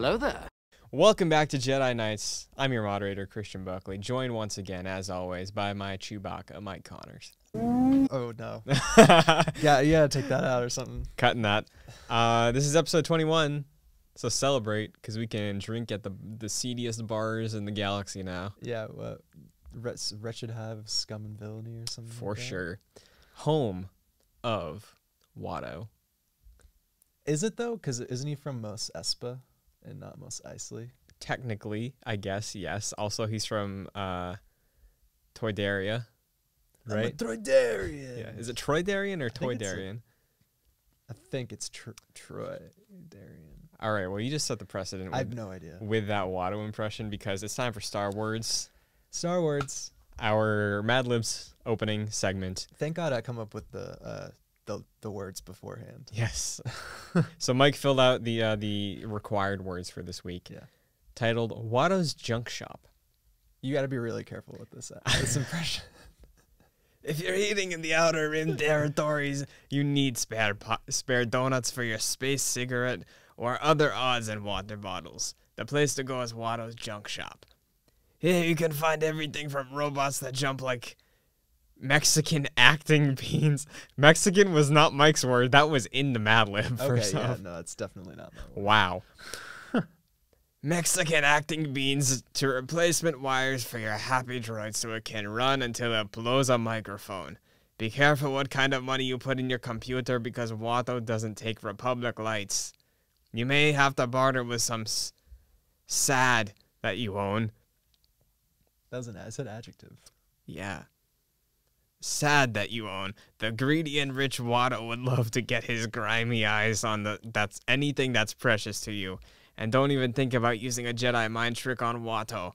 Hello there. Welcome back to Jedi Knights. I'm your moderator, Christian Buckley, joined once again, as always, by my Chewbacca, Mike Connors. Oh, no. yeah, take that out or something. Cutting that. This is episode 21, so celebrate, because we can drink at the seediest bars in the galaxy now. Yeah, wretched have scum and villainy or something. For sure. Home of Watto. Is it, though? Because isn't he from Mos Espa and not Mos Eisley? Technically, I guess, yes. Also, he's from Toydaria, right? I'm a Toydarian. Yeah. Is it Toydarian or Toydarian? I think it's Toydarian. All right, well, you just set the precedent. I have no idea. With that Watto impression, because it's time for Star Wars. Star Wars. Our Mad Libs opening segment. Thank God I come up with the words beforehand. Yes. So Mike filled out the required words for this week. Yeah. Titled Watto's Junk Shop. You got to be really careful with this impression. If you're eating in the outer rim territories, you need spare donuts for your space cigarette or other odds and water bottles. The place to go is Watto's Junk Shop. Here you can find everything from robots that jump like Mexican acting beans. Mexican was not Mike's word. That was in the Mad Lib. Okay, yeah, no, it's definitely not my word. Wow. Mexican acting beans to replacement wires for your happy droid so it can run until it blows a microphone. Be careful what kind of money you put in your computer because Watto doesn't take Republic lights. You may have to barter with some sad that you own. That was an adjective. Yeah. Sad that you own. The greedy and rich Watto would love to get his grimy eyes on anything that's precious to you. And don't even think about using a Jedi mind trick on Watto.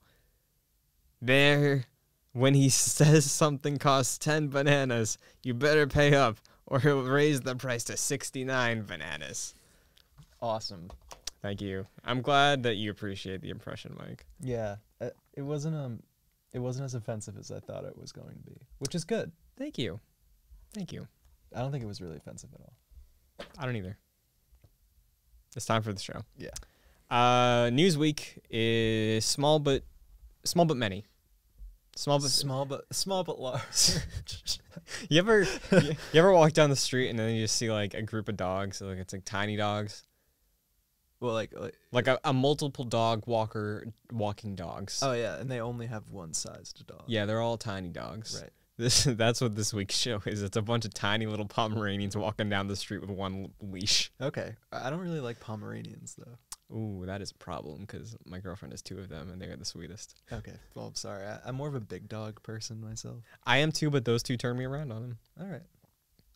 There, when he says something costs 10 bananas, you better pay up, or he'll raise the price to 69 bananas. Awesome. Thank you. I'm glad that you appreciate the impression, Mike. Yeah, it wasn't as offensive as I thought it was going to be, which is good. Thank you. Thank you. I don't think it was really offensive at all. I don't either. It's time for the show. Yeah. Newsweek is small but many. Small but large. you ever walk down the street and then you just see like a group of dogs, so like it's like tiny dogs? Well, like a multiple dog walker walking dogs. Oh yeah, and they only have one sized dog. Yeah, they're all tiny dogs. Right. That's what this week's show is. It's a bunch of tiny little Pomeranians walking down the street with one leash. Okay, I don't really like Pomeranians though. Ooh, that is a problem because my girlfriend has two of them and they are the sweetest. Okay, well I'm sorry, I'm more of a big dog person myself. I am too, but those two turn me around on them. All right,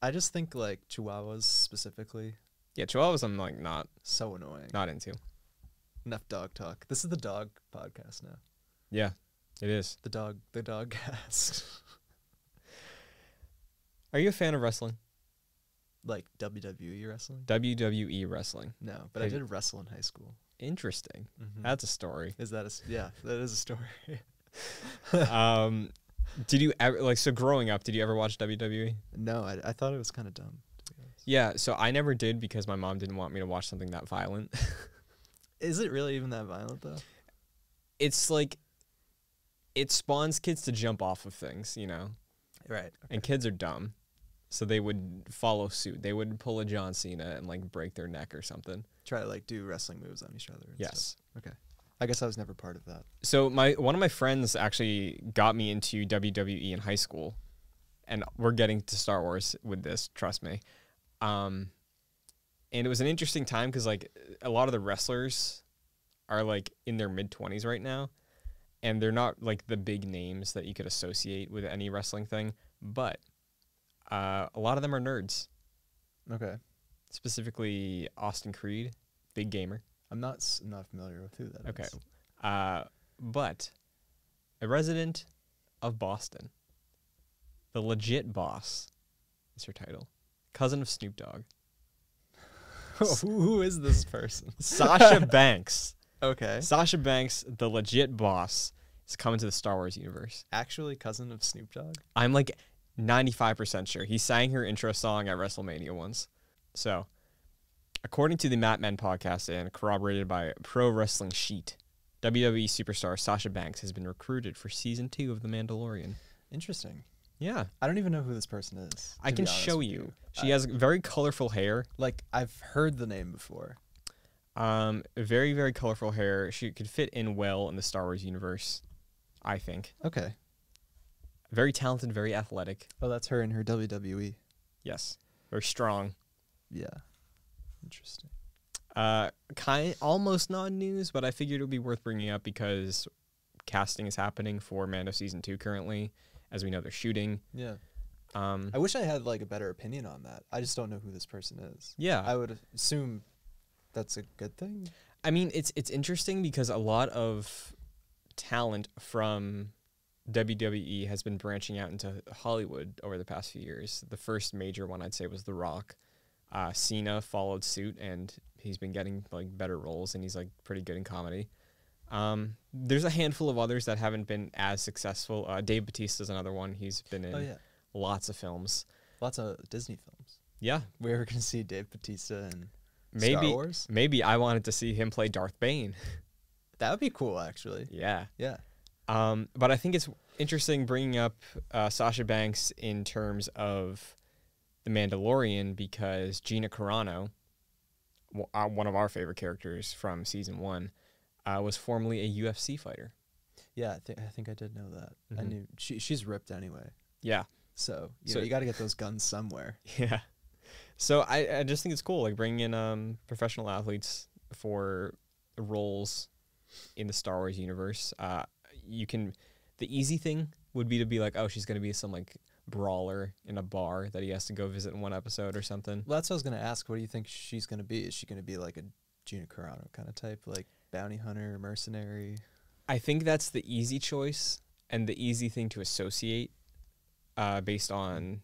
I just think like Chihuahuas specifically. Yeah, Chihuahuas I'm like not so annoying. Not into. Enough dog talk. This is the dog podcast now. Yeah, it is. The dog cast. Are you a fan of wrestling? Like WWE wrestling? WWE wrestling. No, but I did wrestle in high school. Interesting. Mm-hmm. That's a story. Is that a yeah, that is a story. Did you ever like so growing up, did you ever watch WWE? No, I thought it was kind of dumb. Yeah, so I never did because my mom didn't want me to watch something that violent. Is it really even that violent, though? It's like, it spawns kids to jump off of things, you know? Right. Okay. And kids are dumb, so they would follow suit. They would pull a John Cena and, like, break their neck or something. Try to, like, do wrestling moves on each other. And yes. Stuff. Okay. I guess I was never part of that. So one of my friends actually got me into WWE in high school, and we're getting to Star Wars with this, trust me. And it was an interesting time because like a lot of the wrestlers are like in their mid-20s right now, and they're not like the big names that you could associate with any wrestling thing, but a lot of them are nerds. Okay. Specifically Austin Creed, big gamer. I'm not familiar with who that is. Okay. But a resident of Boston, the legit boss is her title. Cousin of Snoop Dogg. Who is this person? Sasha Banks. Okay. Sasha Banks, the legit boss, is coming to the Star Wars universe. Actually cousin of Snoop Dogg? I'm like 95% sure. He sang her intro song at WrestleMania once. So According to the Matman podcast and corroborated by Pro Wrestling Sheet, WWE superstar Sasha Banks has been recruited for season 2 of The Mandalorian. Interesting. Yeah. I don't even know who this person is. I can show you. She has very colorful hair. Like, I've heard the name before. Very, very colorful hair. She could fit in well in the Star Wars universe, I think. Okay. Very talented, very athletic. Oh, that's her in her WWE. Yes. Very strong. Yeah. Interesting. Almost non-news, but I figured it would be worth bringing up because casting is happening for Mando Season 2 currently. As we know, they're shooting. Yeah. I wish I had, like, a better opinion on that. I just don't know who this person is. Yeah. I would assume that's a good thing. I mean, it's interesting because a lot of talent from WWE has been branching out into Hollywood over the past few years. The first major one, I'd say, was The Rock. Cena followed suit, and he's been getting, like, better roles, and he's, like, pretty good in comedy. There's a handful of others that haven't been as successful. Dave Bautista's another one. He's been in lots of films. Lots of Disney films. Yeah. We were going to see Dave Bautista in Star Wars? Maybe I wanted to see him play Darth Bane. That would be cool, actually. Yeah. Yeah. But I think it's interesting bringing up Sasha Banks in terms of The Mandalorian because Gina Carano, one of our favorite characters from season 1, was formerly a UFC fighter. Yeah, I think I did know that. Mm-hmm. I knew she's ripped anyway. Yeah. So you know, you got to get those guns somewhere. Yeah. So I just think it's cool, like bringing in professional athletes for roles in the Star Wars universe. The easy thing would be to be like, oh, she's gonna be some like brawler in a bar that he has to go visit in one episode or something. Well, that's what I was gonna ask. What do you think she's gonna be? Is she gonna be like a Gina Carano kind of type, like? Bounty hunter, mercenary. I think that's the easy choice and the easy thing to associate based on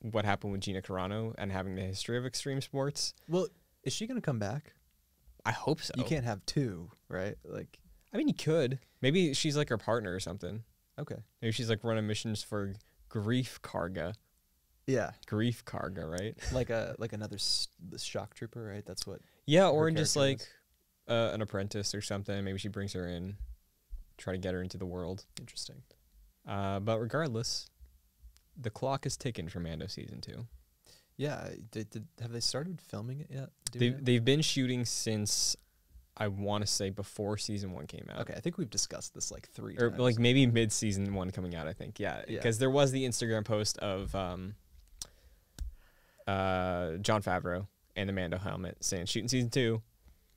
what happened with Gina Carano and having the history of extreme sports. Well, is she going to come back? I hope so. You can't have two, right? Like, I mean, you could. Maybe she's like her partner or something. Okay. Maybe she's like running missions for Grief Karga. Yeah. Grief Karga, right? Like another shock trooper, right? That's what. Yeah, or just like... was. An apprentice or something. Maybe she brings her in, try to get her into the world. Interesting. But regardless, the clock is ticking for Mando Season 2. Yeah. Have they started filming it yet? They've been shooting since, I want to say, before Season 1 came out. Okay, I think we've discussed this like 3 times. Or like maybe mid-Season 1 coming out, I think. Yeah, because there was the Instagram post of Jon Favreau and the Mando helmet saying, shooting Season 2.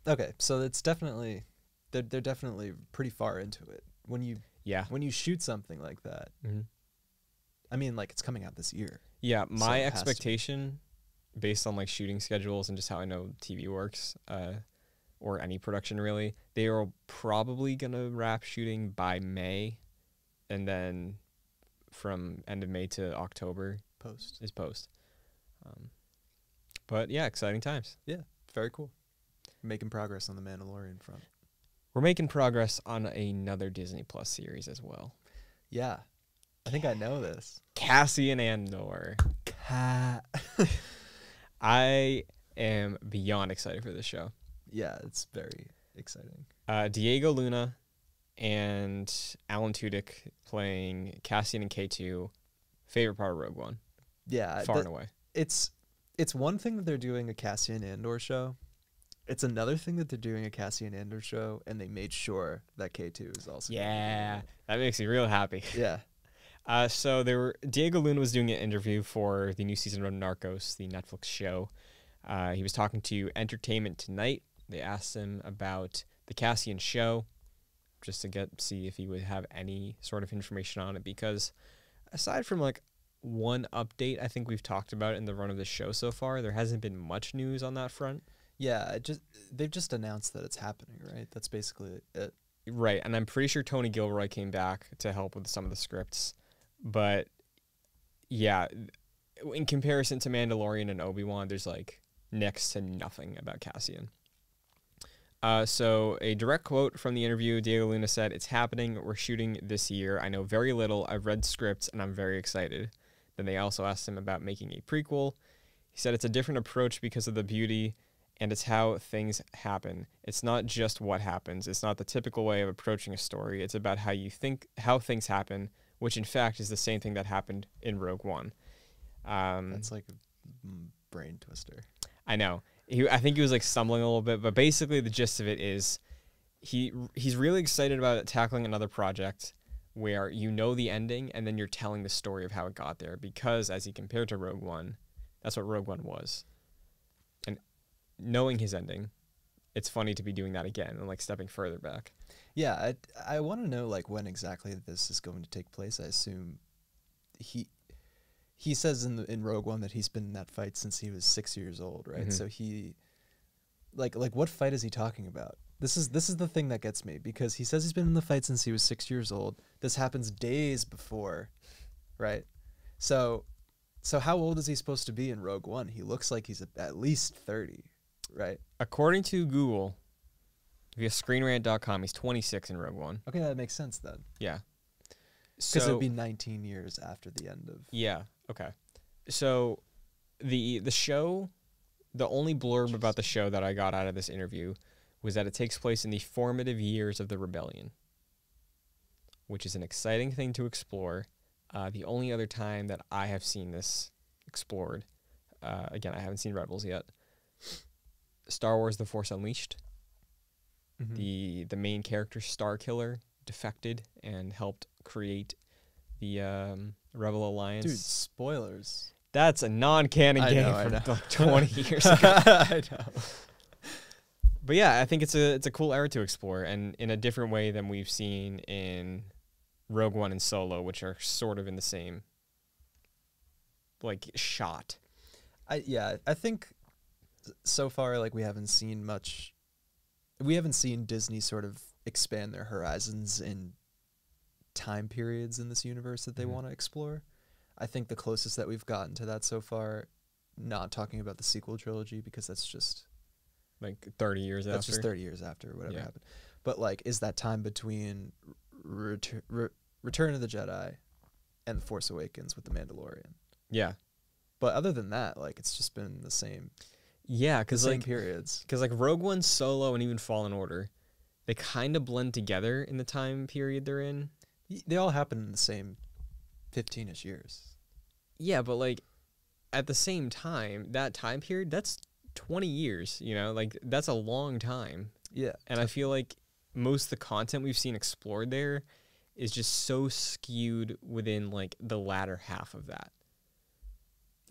Okay, so it's definitely they're definitely pretty far into it when you shoot something like that. Mm-hmm. I mean, like, it's coming out this year. Yeah, my expectation, based on like shooting schedules and just how I know TV works, or any production really, they are probably gonna wrap shooting by May, and then from end of May to October is post. But yeah, exciting times. Yeah, very cool. Making progress on the Mandalorian front. We're making progress on another Disney Plus series as well. Yeah. I think I know this. Cassian Andor. I am beyond excited for this show. Yeah, it's very exciting. Diego Luna and Alan Tudyk playing Cassian and K2. Favorite part of Rogue One. Yeah. Far and away. It's one thing that they're doing a Cassian Andor show. It's another thing that they're doing a Cassian Andor show, and they made sure that K2 is also. Yeah, that makes me real happy. Yeah. So Diego Luna was doing an interview for the new season of Narcos, the Netflix show. He was talking to Entertainment Tonight. They asked him about the Cassian show, just to see if he would have any sort of information on it, because aside from like one update, I think we've talked about in the run of the show so far, there hasn't been much news on that front. Yeah, they've just announced that it's happening, right? That's basically it. Right, and I'm pretty sure Tony Gilroy came back to help with some of the scripts. But, yeah, in comparison to Mandalorian and Obi-Wan, there's, like, next to nothing about Cassian. So a direct quote from the interview, Diego Luna said, "It's happening. We're shooting this year. I know very little. I've read scripts, and I'm very excited." Then they also asked him about making a prequel. He said it's a different approach because of the beauty and it's how things happen. It's not just what happens. It's not the typical way of approaching a story. It's about how you think, how things happen, which in fact is the same thing that happened in Rogue One. That's like a brain twister. I know. I think he was like stumbling a little bit, but basically the gist of it is he's really excited about tackling another project where you know the ending and then you're telling the story of how it got there, because as he compared to Rogue One, that's what Rogue One was. And knowing his ending, it's funny to be doing that again and like stepping further back. Yeah, I want to know like when exactly this is going to take place. I assume he says in Rogue One that he's been in that fight since he was 6 years old, right? Mm-hmm. So he like what fight is he talking about? This is the thing that gets me, because he says he's been in the fight since he was 6 years old. This happens days before, right? So how old is he supposed to be in Rogue One? He looks like he's at least 30, right? According to Google, via ScreenRant.com, he's 26 in Rogue One. Okay, that makes sense then. Yeah. Because it would be 19 years after the end of... Yeah, okay. So the show, the only blurb about the show that I got out of this interview was that it takes place in the formative years of the rebellion, which is an exciting thing to explore. The only other time that I have seen this explored, again, I haven't seen Rebels yet, Star Wars The Force Unleashed. Mm-hmm. The main character, Starkiller, defected and helped create the Rebel Alliance. Dude, spoilers. That's a non-canon game from like 20 years ago. I know. But yeah, I think it's a cool era to explore, and in a different way than we've seen in Rogue One and Solo, which are sort of in the same like shot. I think so far like we haven't seen Disney sort of expand their horizons in time periods in this universe that they want to explore. I think the closest that we've gotten to that so far, not talking about the sequel trilogy, because that's just like 30 years after. That's just 30 years after whatever happened. But like, is that time between Return of the Jedi and The Force Awakens with The Mandalorian? Yeah. But other than that, like, it's just been the same. Yeah, because like periods. Because like Rogue One, Solo, and even Fallen Order, they kind of blend together in the time period they're in. They all happen in the same 15-ish years. Yeah, but like at the same time, that time period, that's 20 years, you know? Like that's a long time. Yeah. And I feel like most of the content we've seen explored there is just so skewed within like the latter half of that.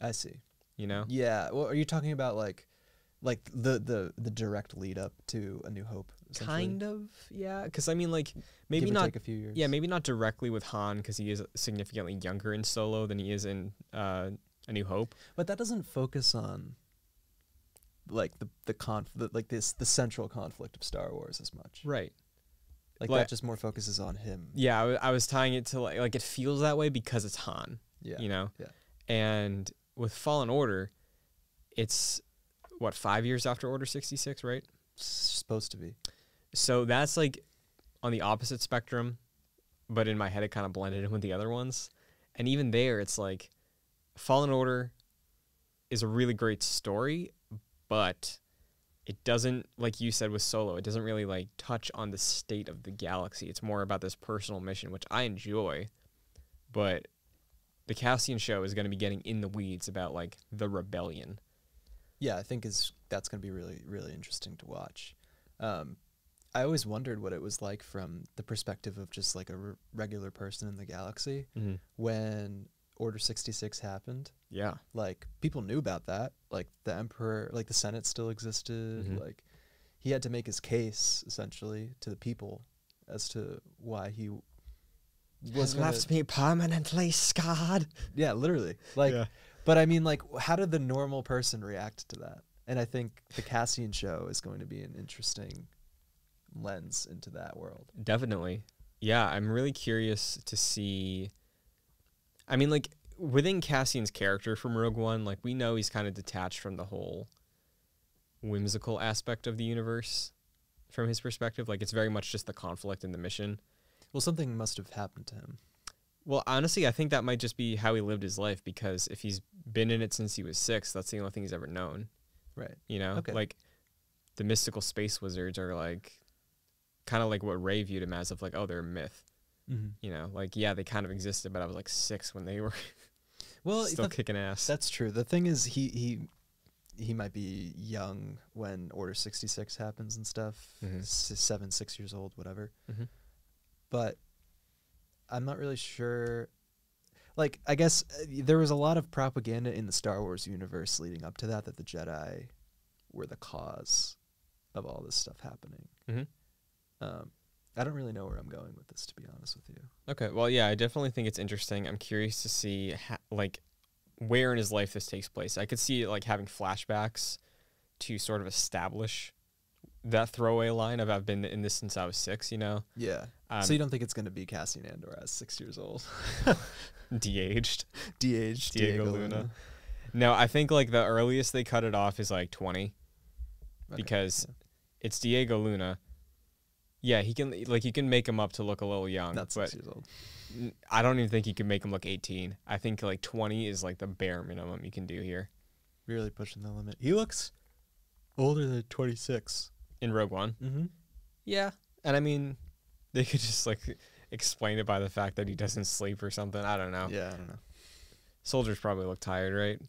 I see. You know? Yeah. Well, are you talking about like the direct lead up to A New Hope? Kind of, yeah. Because I mean, like maybe not take a few years. Yeah, maybe not directly with Han, because he is significantly younger in Solo than he is in A New Hope. But that doesn't focus on like the central conflict of Star Wars as much, right? Like that just more focuses on him. Yeah, I was tying it to like it feels that way because it's Han. Yeah, you know. Yeah. And with Fallen Order, it's what, 5 years after Order 66, right? It's supposed to be. So that's like on the opposite spectrum, but in my head it kind of blended in with the other ones. And even there, it's like Fallen Order is a really great story, but it doesn't, like you said with Solo, it doesn't really like touch on the state of the galaxy. It's more about this personal mission, which I enjoy, but the Cassian show is going to be getting in the weeds about like the rebellion. Yeah, I think that's going to be really, really interesting to watch. I always wondered what it was like from the perspective of just like a regular person in the galaxy when Order 66 happened. Yeah, like people knew about that. Like the Emperor, like the Senate still existed. Like he had to make his case essentially to the people as to why he was left me permanently scarred. Yeah, literally. Like, yeah. But I mean, like, how did the normal person react to that? And I think the Cassian show is going to be an interesting lens into that world. Definitely. Yeah, I'm really curious to see. I mean, like, within Cassian's character from Rogue One, like, we know he's kind of detached from the whole whimsical aspect of the universe from his perspective. Like, it's very much just the conflict and the mission. Well, something must have happened to him. Well, honestly, I think that might just be how he lived his life, because if he's been in it since he was 6, that's the only thing he's ever known. Right. You know? Okay. Like, the mystical space wizards are like kind of like what Rey viewed him as, of like, oh, they're a myth. Mm-hmm. You know, like, yeah, they kind of existed, but I was like 6 when they were well still kicking ass. That's true. The thing is, he might be young when Order 66 happens and stuff. Mm-hmm. 7, 6 years old, whatever. Mm-hmm. But I'm not really sure. Like, I guess there was a lot of propaganda in the Star Wars universe leading up to that, that the Jedi were the cause of all this stuff happening. Mm-hmm. I don't really know where I'm going with this, to be honest with you. Okay, well, yeah, I definitely think it's interesting. I'm curious to see, like, where in his life this takes place. I could see, like, having flashbacks to sort of establish that throwaway line of I've been in this since I was 6, you know? Yeah. So you don't think it's going to be Cassian Andor as 6 years old? De-aged. De-aged Diego Luna. No, I think, like, the earliest they cut it off is, like, 20. Okay, because it's Diego Luna. Yeah, he can, like, you can make him up to look a little young. Not 6 years old. I don't even think you can make him look 18. I think, like, 20 is, like, the bare minimum you can do here. Really pushing the limit. He looks older than 26. In Rogue One? Mm-hmm. Yeah. And, I mean, they could just, like, explain it by the fact that he doesn't sleep or something. I don't know. Yeah, I don't know. Soldiers probably look tired, right?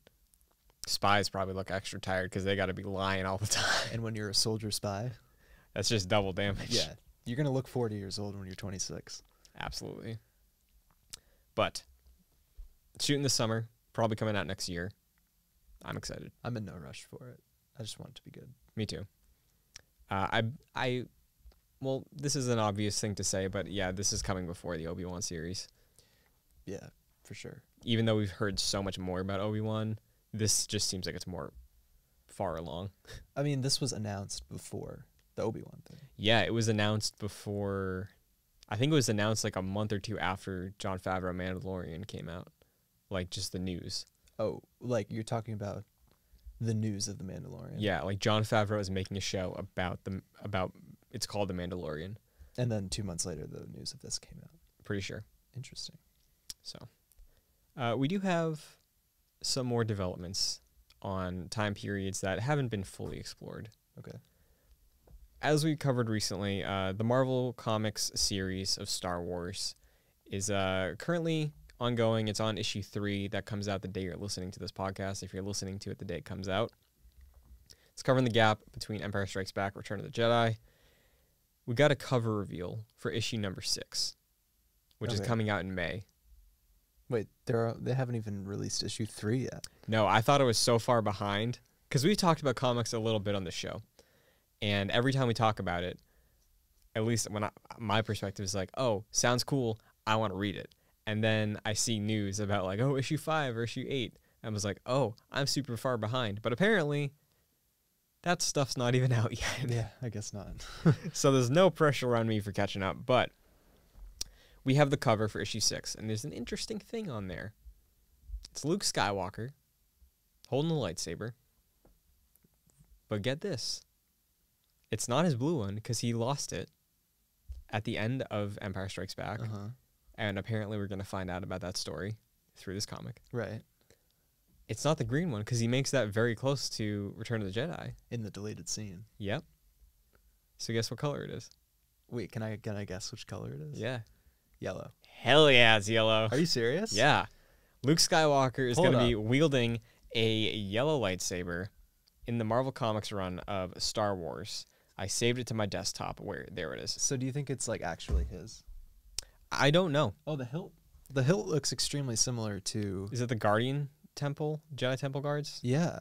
Spies probably look extra tired because they got to be lying all the time. And when you're a soldier spy? That's just double damage. Yeah. You're going to look 40 years old when you're 26. Absolutely. But shooting this summer, probably coming out next year. I'm excited. I'm in no rush for it. I just want it to be good. Me too. Well, this is an obvious thing to say, but yeah, this is coming before the Obi-Wan series. Yeah, for sure. Even though we've heard so much more about Obi-Wan, this just seems like it's more far along. I mean, this was announced before the Obi-Wan thing. Yeah, it was announced before. I think it was announced like a month or two after Jon Favreau Mandalorian came out. Like, just the news. Oh, like you're talking about the news of The Mandalorian. Yeah, like Jon Favreau is making a show about it's called The Mandalorian. And then 2 months later, the news of this came out. Pretty sure. Interesting. So, we do have some more developments on time periods that haven't been fully explored. Okay. As we covered recently, the Marvel Comics series of Star Wars is currently ongoing. It's on issue 3 that comes out the day you're listening to this podcast, if you're listening to it the day it comes out. It's covering the gap between Empire Strikes Back, Return of the Jedi. We got a cover reveal for issue number 6, which is coming out in May. Wait, they haven't even released issue 3 yet. No, I thought it was so far behind because we've talked about comics a little bit on the show. And every time we talk about it, at least when my perspective is like, oh, sounds cool, I want to read it. And then I see news about like, oh, issue 5 or issue 8. And I was like, oh, I'm super far behind. But apparently, that stuff's not even out yet. Yeah, I guess not. So there's no pressure on me for catching up. But we have the cover for issue 6. And there's an interesting thing on there. It's Luke Skywalker holding the lightsaber. But get this. It's not his blue one because he lost it at the end of Empire Strikes Back. Uh-huh. And apparently we're going to find out about that story through this comic. Right. It's not the green one because he makes that very close to Return of the Jedi. In the deleted scene. Yep. So guess what color it is? Wait, can I guess which color it is? Yeah. Yellow. Hell yeah, it's yellow. Are you serious? Yeah. Luke Skywalker is going to be wielding a yellow lightsaber in the Marvel Comics run of Star Wars. I saved it to my desktop. There it is. So do you think it's like actually his? I don't know. Oh, the hilt looks extremely similar to. Is it the Guardian Temple, Jedi Temple guards? Yeah.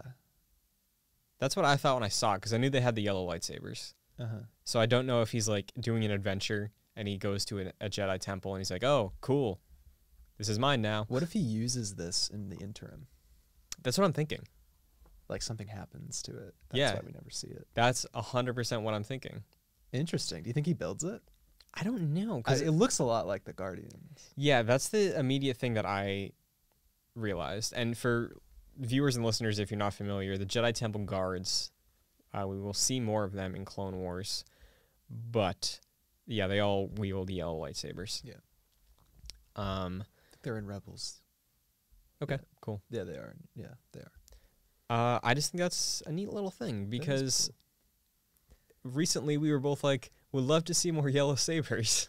That's what I thought when I saw it because I knew they had the yellow lightsabers. Uh-huh. So I don't know if he's like doing an adventure and he goes to a Jedi Temple and he's like, oh, cool, this is mine now. What if he uses this in the interim? That's what I'm thinking. Like something happens to it. That's why we never see it. That's 100% what I'm thinking. Interesting. Do you think he builds it? I don't know. Because it looks a lot like the Guardians. Yeah, that's the immediate thing that I realized. And for viewers and listeners, if you're not familiar, the Jedi Temple guards, we will see more of them in Clone Wars. But, yeah, they all wield yellow lightsabers. Yeah. I think they're in Rebels. Okay, yeah. Cool. Yeah, they are. Yeah, they are. I just think that's a neat little thing because recently we were both like, we'd love to see more yellow sabers.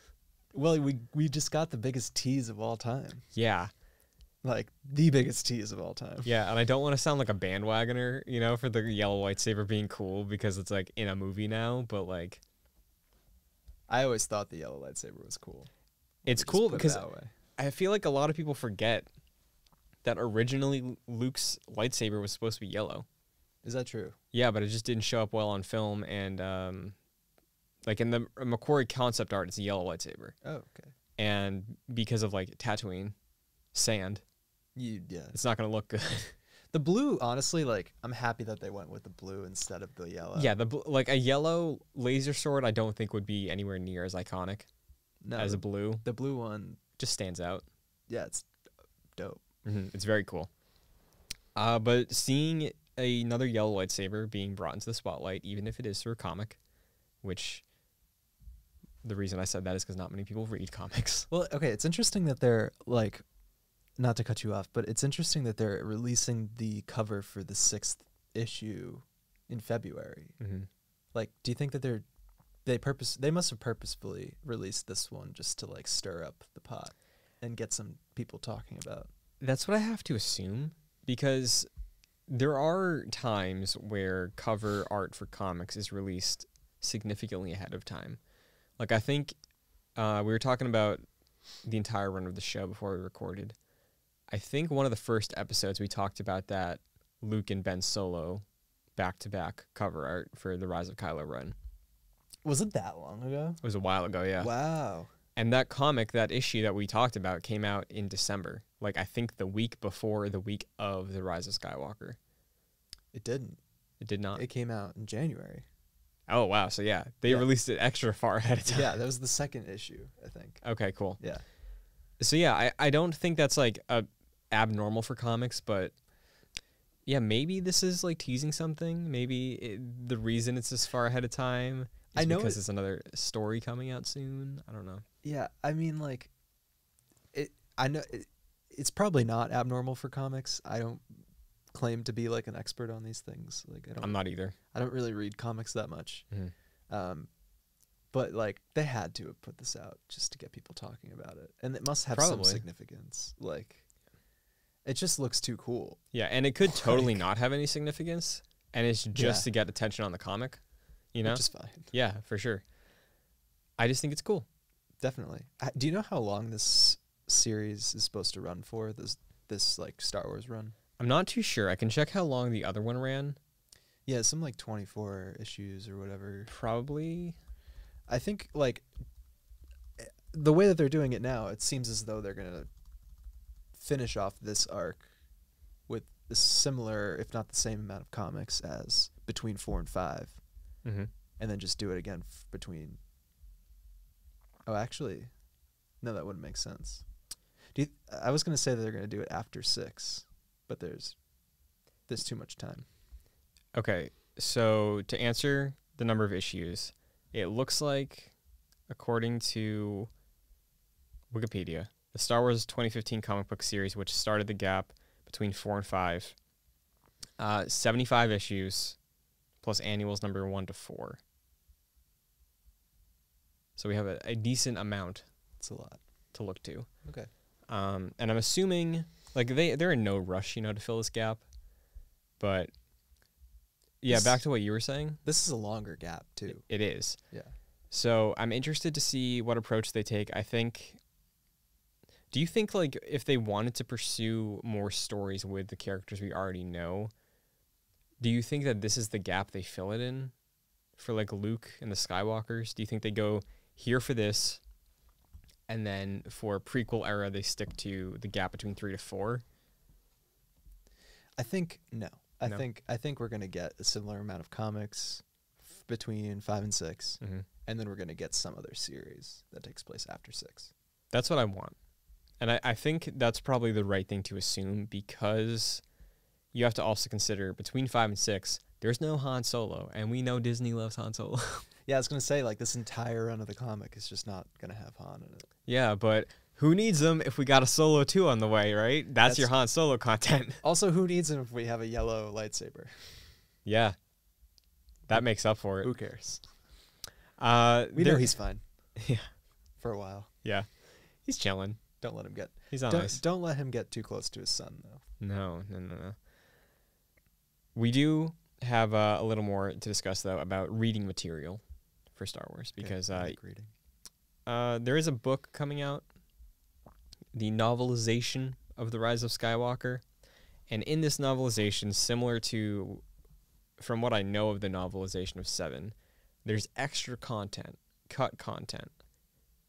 Well, we just got the biggest tease of all time. Yeah. Like, the biggest tease of all time. Yeah, and I don't want to sound like a bandwagoner, you know, for the yellow lightsaber being cool because it's, like, in a movie now, but, like... I always thought the yellow lightsaber was cool. It's cool because I feel like a lot of people forget that originally Luke's lightsaber was supposed to be yellow. Is that true? Yeah, but it just didn't show up well on film, and, like, in the McQuarrie concept art, it's a yellow lightsaber. Oh, okay. And because of, like, Tatooine, sand... Yeah. It's not going to look good. The blue, honestly, like, I'm happy that they went with the blue instead of the yellow. Yeah, like, a yellow laser sword I don't think would be anywhere near as iconic as a blue. The blue one... just stands out. Yeah, it's dope. It's very cool. But seeing another yellow lightsaber being brought into the spotlight, even if it is through a comic, which... the reason I said that is because not many people read comics. Well, okay, it's interesting that they're, like... not to cut you off, but it's interesting that they're releasing the cover for the 6th issue in February. Like, do you think that they must have purposefully released this one just to, like, stir up the pot and get some people talking about? That's what I have to assume, because there are times where cover art for comics is released significantly ahead of time. Like, I think we were talking about the entire run of the show before we recorded. I think one of the first episodes we talked about that Luke and Ben Solo back-to-back cover art for The Rise of Kylo Ren. Was it that long ago? It was a while ago, yeah. Wow. And that comic, that issue that we talked about, came out in December. Like, I think the week before the week of The Rise of Skywalker. It didn't. It did not. It came out in January. Oh, wow. So, yeah. They released it extra far ahead of time. Yeah, that was the 2nd issue, I think. Okay, cool. Yeah. So, yeah, I don't think that's, like, a... abnormal for comics, but yeah, maybe this is like teasing something. Maybe the reason it's this far ahead of time is because it's another story coming out soon. I don't know. Yeah, I mean, like, it's probably not abnormal for comics. I don't claim to be like an expert on these things. Like, I'm not either. I don't really read comics that much. But, like, they had to have put this out just to get people talking about it, and it must have some significance. Like, it just looks too cool. Yeah, and it could totally not have any significance, and it's just to get attention on the comic, you know? Which is fine. Yeah, for sure. I just think it's cool. Definitely. Do you know how long this series is supposed to run for, this like, Star Wars run? I'm not too sure. I can check how long the other one ran. Yeah, some, like, 24 issues or whatever. Probably. I think, like, the way that they're doing it now, it seems as though they're going to finish off this arc with a similar, if not the same amount of comics as between 4 and 5. And then just do it again between... oh, actually, no, that wouldn't make sense. I was going to say that they're going to do it after 6, but there's too much time. Okay, so to answer the number of issues, it looks like, according to Wikipedia, the Star Wars 2015 comic book series, which started the gap between 4 and 5, 75 issues, plus annuals number 1 to 4. So we have a decent amount. It's a lot to look to. Okay. And I'm assuming, like, they're in no rush, you know, to fill this gap. But yeah, back to what you were saying. This is a longer gap too. It is. Yeah. So I'm interested to see what approach they take. I think. Do you think, like, if they wanted to pursue more stories with the characters we already know, do you think that this is the gap they fill it in for, like, Luke and the Skywalkers? Do you think they go here for this, and then for prequel era they stick to the gap between 3 to 4? I think no. I think we're gonna get a similar amount of comics between 5 and 6, and then we're gonna get some other series that takes place after 6. That's what I want. And I think that's probably the right thing to assume, because you have to also consider between 5 and 6, there's no Han Solo, and we know Disney loves Han Solo. Yeah, I was going to say, like, this entire run of the comic is just not going to have Han in it. Yeah, but who needs them if we got a Solo 2 on the way, right? That's your Han Solo content. Also, who needs them if we have a yellow lightsaber? Yeah, that makes up for it. Who cares? We know he's fine. Yeah. For a while. Yeah. He's chilling. Don't let him get. He's on ice. Don't let him get too close to his son, though. No, no, no, no. We do have a little more to discuss, though, about reading material for Star Wars, because I like reading. There is a book coming out, the novelization of The Rise of Skywalker, and in this novelization, similar to, from what I know of the novelization of 7, there's extra content, cut content,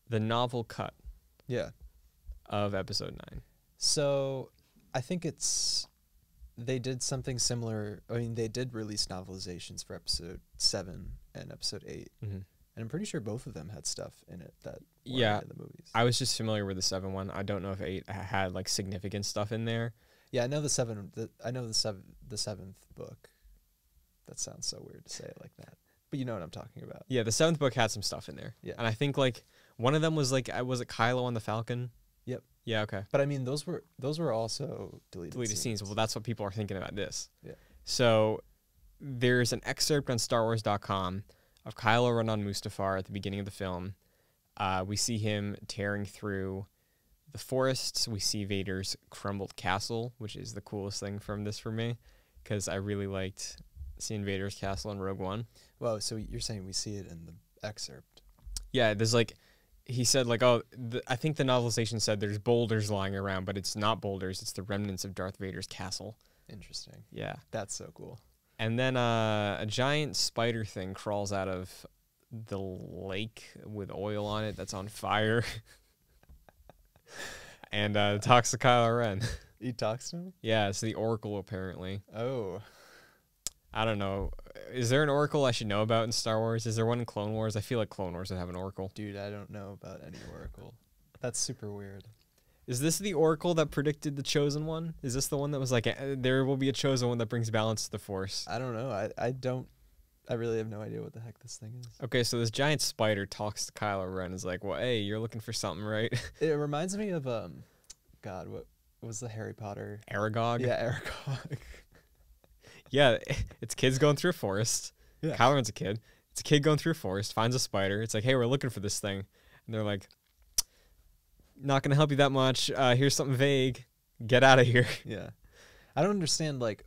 the novel cut, yeah, of Episode 9. So, I think it's, they did something similar. I mean, they did release novelizations for Episode 7 and Episode 8. Mm-hmm. And I'm pretty sure both of them had stuff in it that weren't in the movies. I was just familiar with the 7 one. I don't know if 8 had like significant stuff in there. Yeah, I know the 7. The 7th book. That sounds so weird to say it like that, but you know what I'm talking about. Yeah, the 7th book had some stuff in there. Yeah, and I think like one of them was like, was it Kylo on the Falcon? Yep. Yeah. Okay. But I mean, those were also deleted scenes. Well, that's what people are thinking about this. Yeah. So there's an excerpt on StarWars.com. of Kylo Ren on Mustafar at the beginning of the film. We see him tearing through the forests. We see Vader's crumbled castle, which is the coolest thing from this for me, because I really liked seeing Vader's castle in Rogue One. Well, so you're saying we see it in the excerpt? Yeah, there's like, he said like, oh, I think the novelization said there's boulders lying around, but it's not boulders. It's the remnants of Darth Vader's castle. Interesting. Yeah. That's so cool. And then a giant spider thing crawls out of the lake with oil on it that's on fire. And talks to Kylo Ren. He talks to him? Yeah, it's the Oracle, apparently. Oh. I don't know. Is there an Oracle I should know about in Star Wars? Is there one in Clone Wars? I feel like Clone Wars would have an Oracle. Dude, I don't know about any Oracle. That's super weird. Is this the Oracle that predicted the Chosen One? Is this the one that was like, there will be a Chosen One that brings balance to the Force? I don't know. I really have no idea what the heck this thing is. Okay, so this giant spider talks to Kylo Ren and is like, well, hey, you're looking for something, right? It reminds me of, God, what was the Harry Potter? Aragog? Yeah, Aragog. Yeah, it's kids going through a forest. Yeah. Kylo Ren's a kid. It's a kid going through a forest, finds a spider. It's like, hey, we're looking for this thing. And they're like, not going to help you that much. Here's something vague. Get out of here. Yeah. I don't understand, like,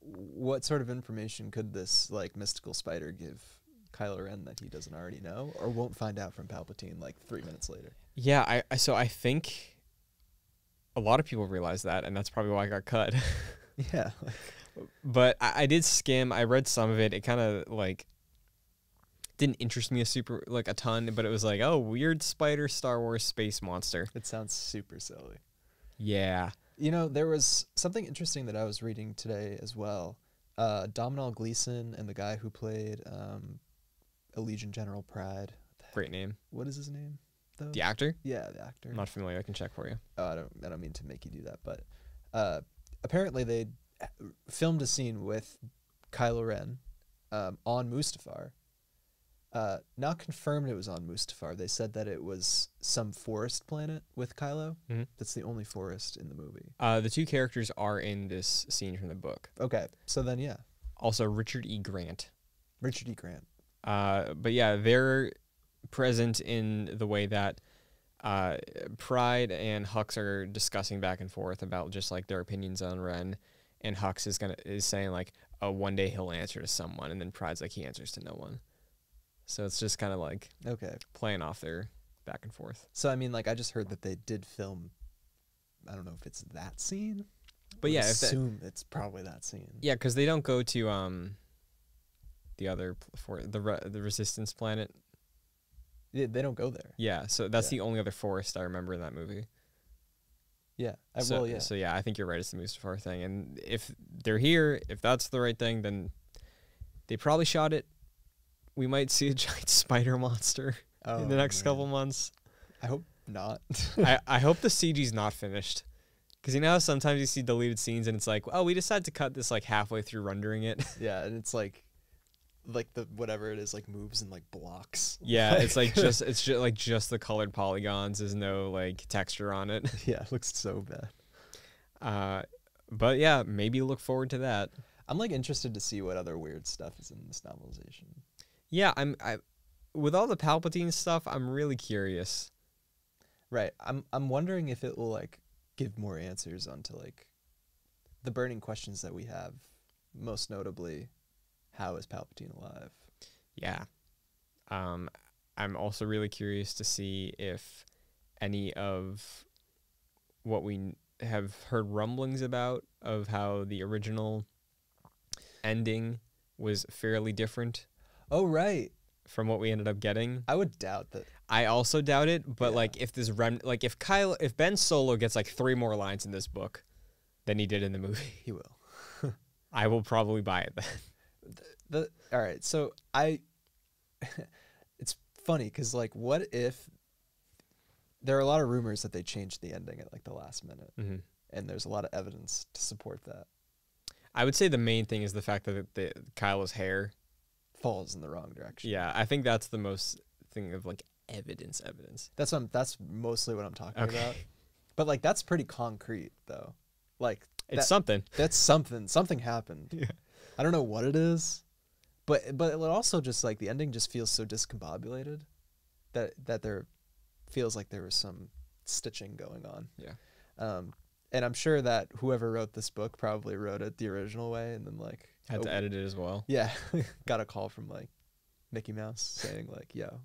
what sort of information could this, like, mystical spider give Kylo Ren that he doesn't already know or won't find out from Palpatine, like, 3 minutes later? Yeah, so I think a lot of people realize that, and that's probably why I got cut. Yeah. But I did skim. I read some of it. It kind of, like, didn't interest me a ton, but it was like, oh, weird spider Star Wars space monster. It sounds super silly. Yeah. You know, there was something interesting that I was reading today as well. Domhnall Gleeson and the guy who played Allegiant General Pride. Great name. What is his name, though? The actor? Yeah, the actor. I'm not familiar. I can check for you. Oh, I don't mean to make you do that, but apparently they filmed a scene with Kylo Ren on Mustafar. Not confirmed it was on Mustafar. They said that it was some forest planet with Kylo. Mm-hmm. That's the only forest in the movie. The two characters are in this scene from the book. Okay, so then, yeah. Also, Richard E. Grant. Richard E. Grant. But yeah, they're present in the way that Pride and Hux are discussing back and forth about just, like, their opinions on Ren. And Hux is saying, like, oh, one day he'll answer to someone. And then Pride's like, he answers to no one. So it's just kind of like playing off their back and forth. So, I mean, like, I just heard that they did film, I don't know if it's that scene. But yeah, I assume it's probably that scene. Yeah, because they don't go to the other, the Resistance planet. Yeah, they don't go there. Yeah, so that's the only other forest I remember in that movie. Yeah, So yeah, I think you're right, it's the Mustafar thing. And if they're here, if that's the right thing, then they probably shot it. We might see a giant spider monster in the next couple months. I hope not. I hope the CG's not finished. Because, you know, sometimes you see deleted scenes and it's like, oh, we decided to cut this, like, halfway through rendering it. Yeah, and it's like the whatever it is, like, moves and, like, blocks. Yeah, like, it's just the colored polygons. There's no, like, texture on it. Yeah, it looks so bad. But, yeah, maybe look forward to that. I'm, like, interested to see what other weird stuff is in this novelization. Yeah, with all the Palpatine stuff, I'm really curious. Right. I'm wondering if it will like give more answers onto like the burning questions that we have, most notably, how is Palpatine alive? Yeah. I'm also really curious to see if any of what we have heard rumblings about of how the original ending was fairly different. Oh, right. From what we ended up getting. I would doubt that. I also doubt it, but yeah. Like if this if Ben Solo gets like 3 more lines in this book than he did in the movie, he will. I will probably buy it then. All right, so it's funny because like what if there are a lot of rumors that they changed the ending at like the last minute, and there's a lot of evidence to support that. I would say the main thing is the fact that Kylo's hair falls in the wrong direction. Yeah, I think that's the most thing of like evidence. That's mostly what I'm talking about. But like that's pretty concrete though. Like it's something. That's something. Something happened. Yeah. I don't know what it is, but it also just like the ending just feels so discombobulated that there feels like there was some stitching going on. Yeah. And I'm sure that whoever wrote this book probably wrote it the original way and then like had to edit it as well. Yeah. Got a call from like Mickey Mouse saying like, yo,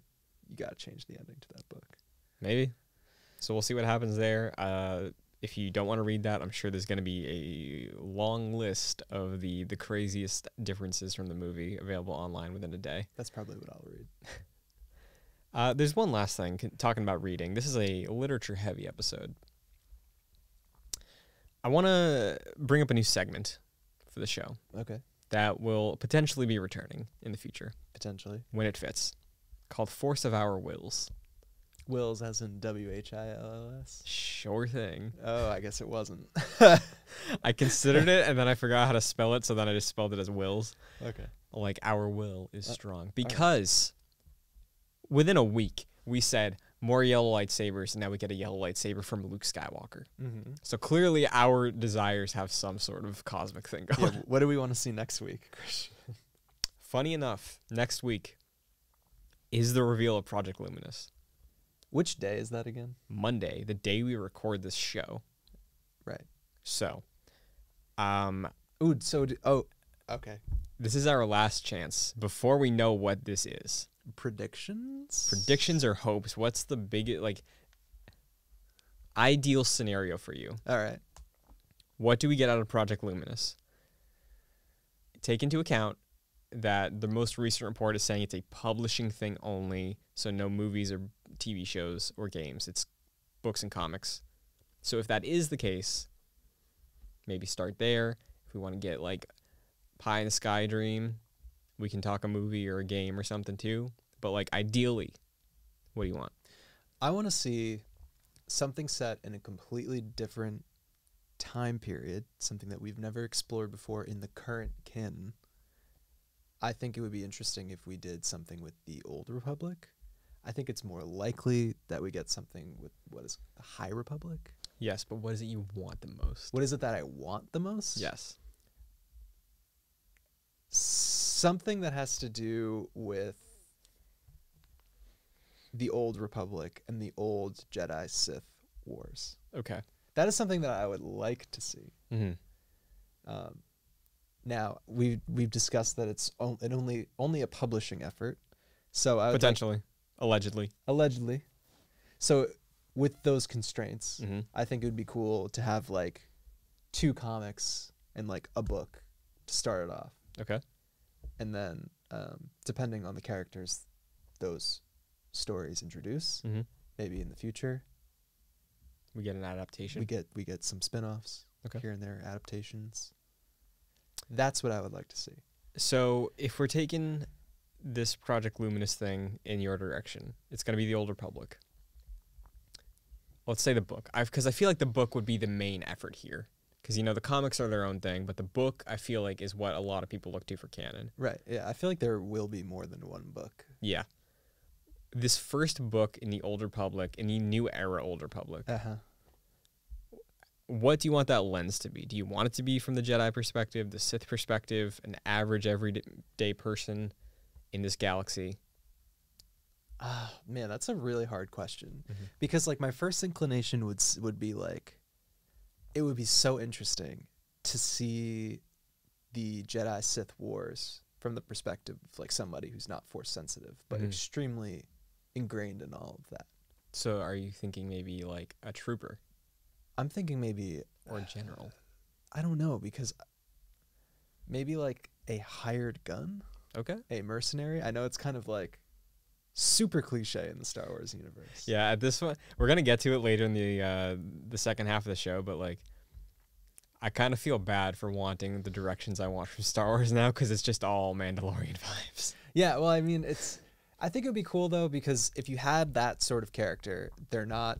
you got to change the ending to that book. Maybe. So we'll see what happens there. If you don't want to read that, I'm sure there's going to be a long list of the craziest differences from the movie available online within a day. That's probably what I'll read. There's one last thing, talking about reading. This is a literature-heavy episode. I want to bring up a new segment for the show. Okay. That will potentially be returning in the future. Potentially. When it fits. Called Force of Our Wills. Wills as in W-H-I-L-L-S? Sure thing. Oh, I guess it wasn't. I considered it, and then I forgot how to spell it, so then I just spelled it as wills. Okay. Like, our will is strong. Because within a week, we said more yellow lightsabers, and now we get a yellow lightsaber from Luke Skywalker. So clearly our desires have some sort of cosmic thing going. Yeah, what do we want to see next week, Christian? Funny enough, next week is the reveal of Project Luminous. Which day is that again? Monday, the day we record this show. Right. So, okay. This is our last chance before we know what this is. Predictions? Predictions or hopes. What's the biggest, like, ideal scenario for you? All right. What do we get out of Project Luminous? Take into account that the most recent report is saying it's a publishing thing only, so no movies or TV shows or games. It's books and comics. So if that is the case, maybe start there. If we want to get like pie in the sky dream, we can talk a movie or a game or something too. But like ideally, what do you want? I want to see something set in a completely different time period, something that we've never explored before in the current canon. I think it would be interesting if we did something with the Old Republic. I think it's more likely that we get something with what is the High Republic. Yes, but what is it you want the most? What is it that I want the most? Yes. Something that has to do with the Old Republic and the old Jedi Sith wars. Okay. That is something that I would like to see. Now we've discussed that it's only a publishing effort, so I would potentially, allegedly. So with those constraints, I think it would be cool to have like 2 comics and like a book to start it off. Okay, and then depending on the characters, those stories introduce maybe in the future we get an adaptation. We get some spinoffs here and there, adaptations. That's what I would like to see. So if we're taking this Project Luminous thing in your direction, it's going to be the Old Republic. Let's say the book. Because I feel like the book would be the main effort here. Because, you know, the comics are their own thing, but the book, I feel like, is what a lot of people look to for canon. Right, yeah. I feel like there will be more than one book. Yeah. This first book in the Old Republic, in the New Era Old Republic. What do you want that lens to be? Do you want it to be from the Jedi perspective, the Sith perspective, an average everyday person in this galaxy? Man, that's a really hard question. Mm-hmm. Because like my first inclination would be like, it would be so interesting to see the Jedi Sith Wars from the perspective of like somebody who's not force sensitive, but extremely ingrained in all of that. So are you thinking maybe like a trooper? I'm thinking maybe or general. I don't know, because maybe like a hired gun. Okay. A mercenary. I know it's kind of like super cliche in the Star Wars universe. Yeah, at this one we're gonna get to it later in the second half of the show, but like I kind of feel bad for wanting the directions I want from Star Wars now, because it's just all Mandalorian vibes. Yeah, well, I mean, it's. I think it would be cool though, because if you had that sort of character, they're not.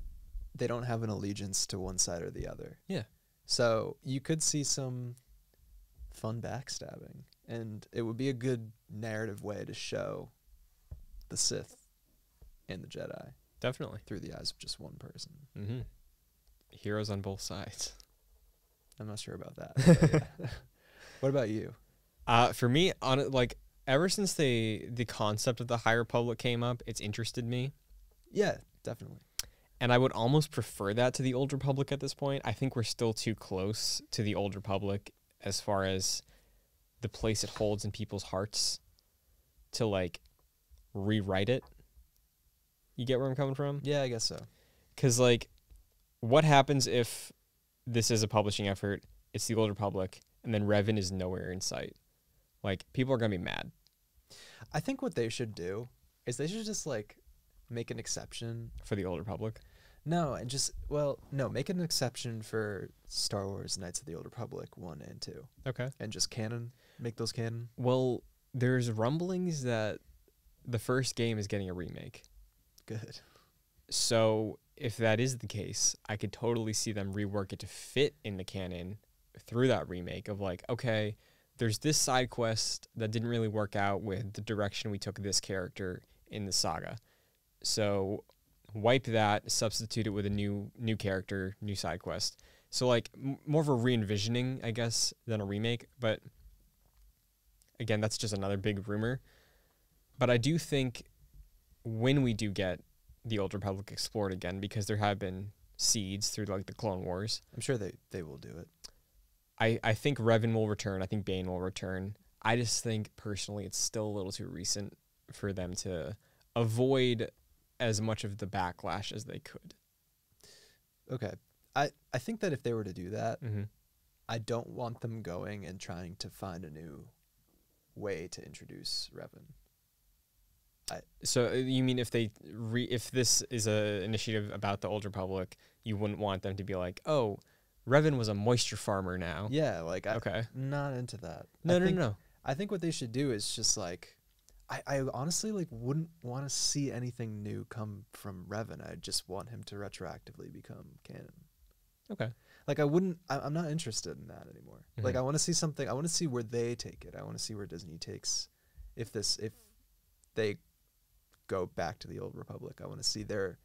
They don't have an allegiance to one side or the other. Yeah. So you could see some fun backstabbing, and it would be a good narrative way to show the Sith and the Jedi. Definitely. Through the eyes of just one person. Mm-hmm. Heroes on both sides. I'm not sure about that. Yeah. What about you? For me, on like ever since the concept of the High Republic came up, it's interested me. Yeah, definitely. And I would almost prefer that to the Old Republic at this point. I think we're still too close to the Old Republic as far as the place it holds in people's hearts to like rewrite it. You get where I'm coming from? Yeah, I guess so. Because like, what happens if this is a publishing effort, it's the Old Republic, and then Revan is nowhere in sight? Like, people are going to be mad. I think what they should do is they should just, like, make an exception. For the Old Republic? No, and just, well, no, make an exception for Star Wars Knights of the Old Republic 1 and 2. Okay. And just canon, make those canon. Well, there's rumblings that the first game is getting a remake. Good. So if that is the case, I could totally see them rework it to fit in the canon through that remake of like, okay, there's this side quest that didn't really work out with the direction we took this character in the saga. So wipe that, substitute it with a new character, new side quest. So like more of a re-envisioning, I guess, than a remake. But again, that's just another big rumor. But I do think when we do get the Old Republic explored again, because there have been seeds through like the Clone Wars. I'm sure they will do it. I think Revan will return. I think Bane will return. I just think personally it's still a little too recent for them to avoid as much of the backlash as they could. Okay. I think that if they were to do that, I don't want them going and trying to find a new way to introduce Revan. So you mean if they if this is a initiative about the Old Republic, you wouldn't want them to be like, oh, Revan was a moisture farmer now. Yeah, like okay, I'm not into that. No, I think what they should do is just like, I honestly like wouldn't want to see anything new come from Revan. I just want him to retroactively become canon. Okay. Like I'm not interested in that anymore. Like I want to see something. I want to see where they take it. I want to see where Disney takes if they go back to the Old Republic. I want to see their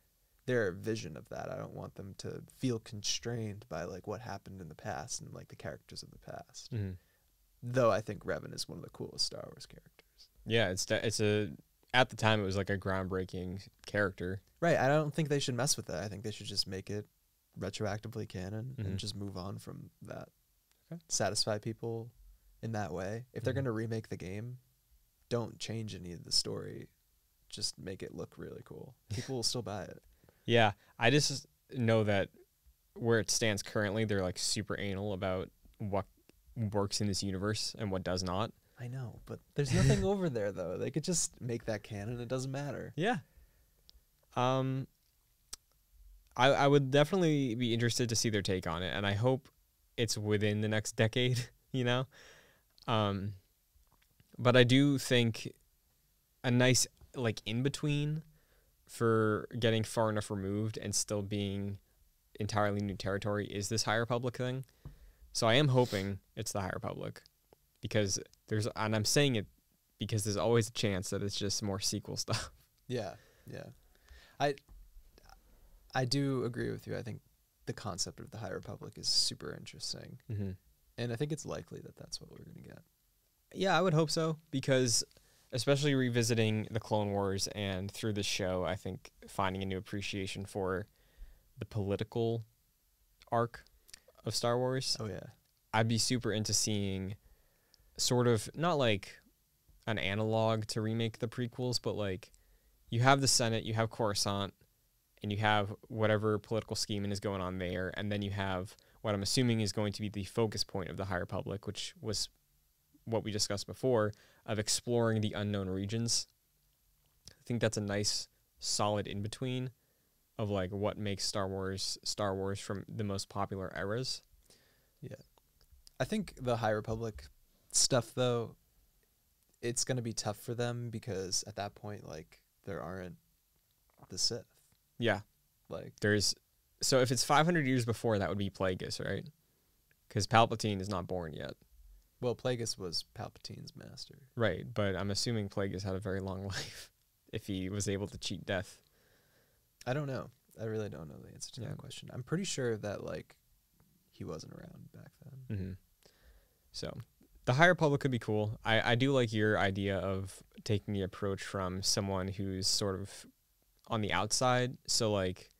vision of that. I don't want them to feel constrained by like what happened in the past and like the characters of the past. Though I think Revan is one of the coolest Star Wars characters. Yeah, it's at the time it was like a groundbreaking character. Right. I don't think they should mess with that. I think they should just make it retroactively canon and just move on from that. Okay. Satisfy people in that way. If they're going to remake the game, don't change any of the story. Just make it look really cool. People will still buy it. Yeah, I just know that where it stands currently, they're like super anal about what works in this universe and what does not. I know, but there's nothing over there though. They could just make that canon. It doesn't matter. Yeah. I would definitely be interested to see their take on it, and I hope it's within the next decade, you know? But I do think a nice like in between for getting far enough removed and still being entirely new territory is this High Republic thing. So I am hoping it's the High Republic, because there's, and I'm saying it because there's always a chance that it's just more sequel stuff. Yeah. Yeah. I do agree with you. I think the concept of the High Republic is super interesting. And I think it's likely that that's what we're going to get. Yeah, I would hope so, because especially revisiting the Clone Wars and through this show, I think finding a new appreciation for the political arc of Star Wars. Oh, yeah. I'd be super into seeing sort of, not like an analog to remake the prequels, but like you have the Senate, you have Coruscant, and you have whatever political scheming is going on there, and then you have what I'm assuming is going to be the focus point of the High Republic, which was what we discussed before, of exploring the unknown regions. I think that's a nice, solid in-between of like what makes Star Wars from the most popular eras. Yeah. I think the High Republic stuff, though, it's going to be tough for them because at that point, like, there aren't the Sith. Yeah. Like, there's... So if it's 500 years before, that would be Plagueis, right? Because Palpatine is not born yet. Well, Plagueis was Palpatine's master. Right, but I'm assuming Plagueis had a very long life if he was able to cheat death. I don't know. I really don't know the answer to that question. I'm pretty sure that, like, he wasn't around back then. Mm-hmm. So the High Republic could be cool. I do like your idea of taking the approach from someone who's sort of on the outside. So, like,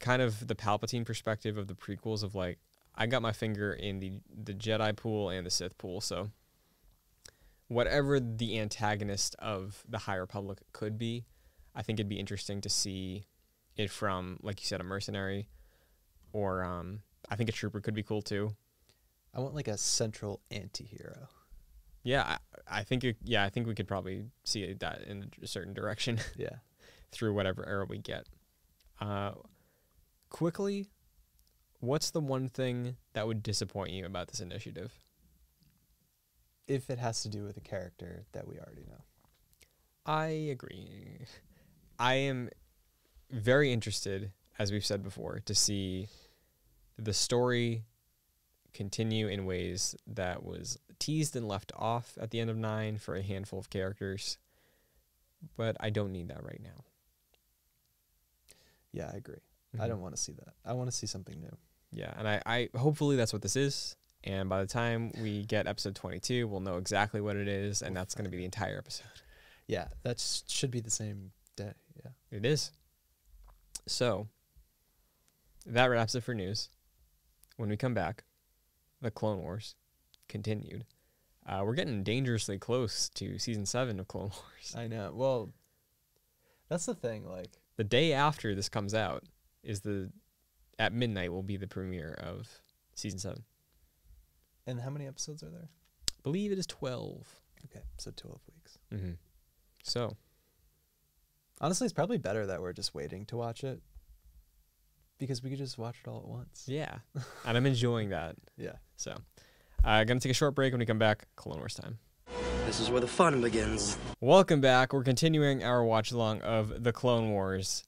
kind of the Palpatine perspective of the prequels of like, I got my finger in the Jedi pool and the Sith pool, so whatever the antagonist of the High Republic could be, I think it'd be interesting to see it from, like you said, a mercenary, or I think a trooper could be cool too. I want like a central anti-hero. Yeah, I think we could probably see that in a certain direction. Yeah, through whatever era we get. Quickly, what's the one thing that would disappoint you about this initiative? If it has to do with a character that we already know. I agree. I am very interested, as we've said before, to see the story continue in ways that was teased and left off at the end of 9 for a handful of characters. But I don't need that right now. Yeah, I agree. I don't want to see that. I want to see something new. Yeah, and I hopefully that's what this is. And by the time we get episode 22, we'll know exactly what it is, and that's going to be the entire episode. Yeah, that should be the same day. Yeah, it is. So that wraps it for news. When we come back, the Clone Wars continued. We're getting dangerously close to season 7 of Clone Wars. I know. Well, that's the thing. Like the day after this comes out. At midnight will be the premiere of season 7. And how many episodes are there? I believe it is 12. Okay, so 12 weeks. Mm-hmm. So honestly, it's probably better that we're just waiting to watch it because we could just watch it all at once. Yeah, and I'm enjoying that. Yeah. So I'm going to take a short break. When we come back, Clone Wars time. This is where the fun begins. Welcome back. We're continuing our watch-along of The Clone Wars,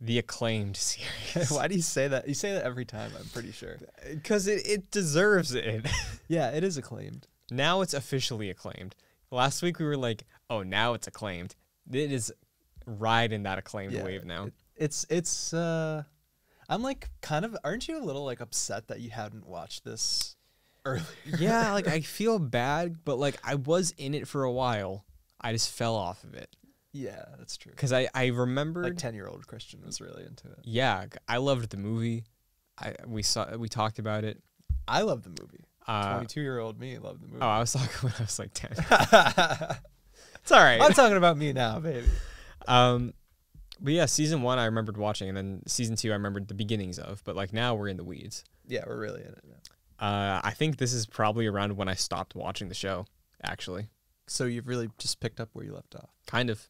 the acclaimed series. Why do you say that? You say that every time, I'm pretty sure. Because it deserves it. Yeah, it is acclaimed. Now it's officially acclaimed. Last week we were like, oh, now it's acclaimed. It is riding that acclaimed wave now. I'm like kind of, aren't you a little like upset that you hadn't watched this earlier? Yeah, like I feel bad, but like I was in it for a while. I just fell off of it. Yeah, that's true. Because I remember, like 10-year-old Christian was really into it. Yeah, I loved the movie. We talked about it. I loved the movie. 22-year-old me loved the movie. Oh, I was talking when I was like 10. It's all right. I'm talking about me now, baby. But yeah, season 1 I remembered watching, and then season 2 I remembered the beginnings of. But like now we're in the weeds. Yeah, we're really in it now. I think this is probably around when I stopped watching the show, actually. So you've really just picked up where you left off. Kind of.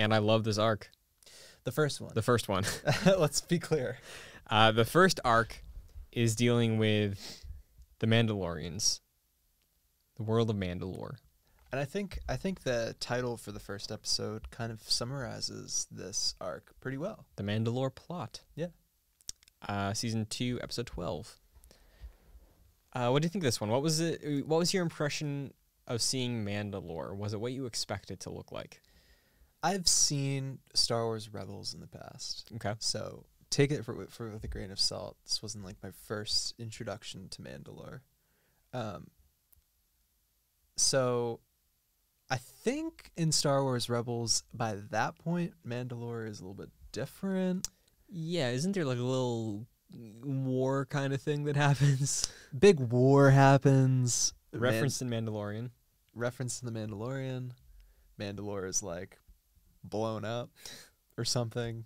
And I love this arc. The first one. The first one. Let's be clear. The first arc is dealing with the Mandalorians, the world of Mandalore. And I think the title for the first episode kind of summarizes this arc pretty well. The Mandalore plot. Yeah. Season 2, episode 12. What do you think of this one? What was your impression of seeing Mandalore? Was it what you expect it to look like? I've seen Star Wars Rebels in the past. Okay. So take it with a grain of salt. This wasn't like my first introduction to Mandalore. So I think in Star Wars Rebels, by that point, Mandalore is a little bit different. Yeah, isn't there like a little war kind of thing that happens? Big war happens. Referenced in Mandalorian. Referenced in The Mandalorian. Mandalore is like blown up or something.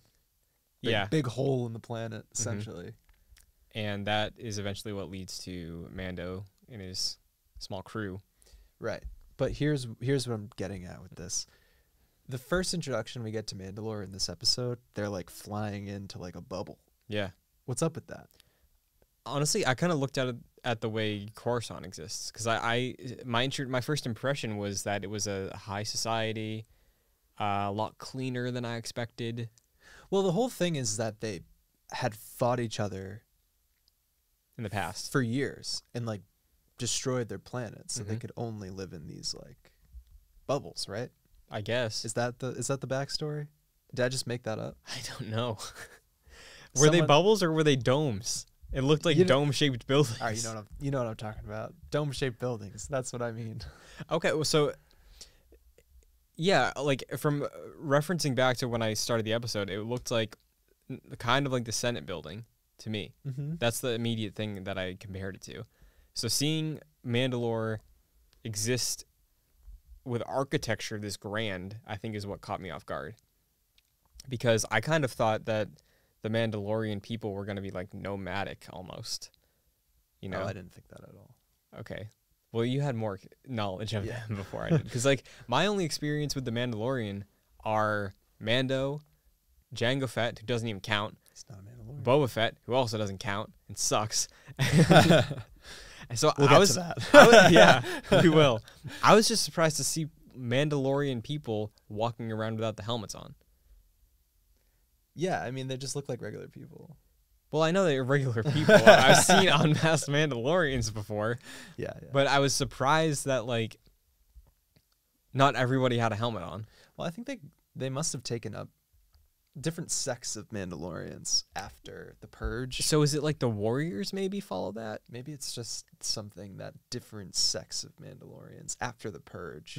Big hole in the planet, essentially. And that is eventually what leads to Mando and his small crew. Right. But here's what I'm getting at with this. The first introduction we get to Mandalore in this episode, they're like flying into like a bubble. Yeah. What's up with that? Honestly, I kind of looked at the way Coruscant exists, because my first impression was that it was a high society, a lot cleaner than I expected. Well, the whole thing is that they had fought each other in the past for years and like destroyed their planet, so they could only live in these like bubbles, right? I guess. Is that the backstory? Did I just make that up? I don't know. Were they bubbles or were they domes? It looked like dome-shaped buildings. All right, you know what I'm talking about. Dome-shaped buildings. That's what I mean. Okay, well, so yeah, like from referencing back to when I started the episode, it looked like kind of like the Senate building to me. That's the immediate thing that I compared it to. So seeing Mandalore exist with architecture this grand, I think, is what caught me off guard. Because I kind of thought that the Mandalorian people were going to be like nomadic almost. You know? Oh, I didn't think that at all. Okay. Well, you had more knowledge of them before I did. Because like my only experience with the Mandalorian are Mando, Jango Fett, who doesn't even count. It's not a Mandalorian. Boba Fett, who also doesn't count and sucks. So I was just surprised to see Mandalorian people walking around without the helmets on. Yeah, I mean, they just look like regular people. Well, I know they're regular people. I've seen unmasked Mandalorians before. Yeah. But I was surprised that like not everybody had a helmet on. Well, I think they must have taken up different sects of Mandalorians after the purge. So is it like the warriors maybe follow that? Maybe it's just something that different sects of Mandalorians after the purge,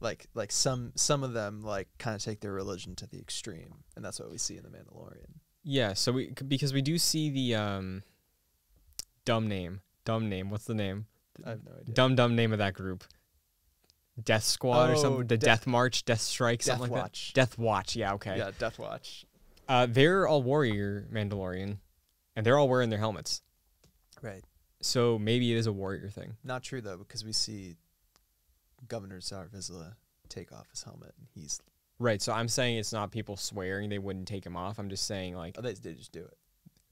like some of them like kind of take their religion to the extreme, and that's what we see in the Mandalorian. Yeah. So because we do see the dumb name. What's the name? I have no idea. Dumb name of that group. Death Squad or something. The Death March, Death Strike, something like that. Death Watch. Yeah, okay. Yeah, Death Watch. They're all warrior Mandalorian, and they're all wearing their helmets. Right. So maybe it is a warrior thing. Not true, though, because we see Governor Zar Vizsla take off his helmet, and he's... Right, so I'm saying it's not people swearing they wouldn't take him off. I'm just saying, like... Oh, they just do it.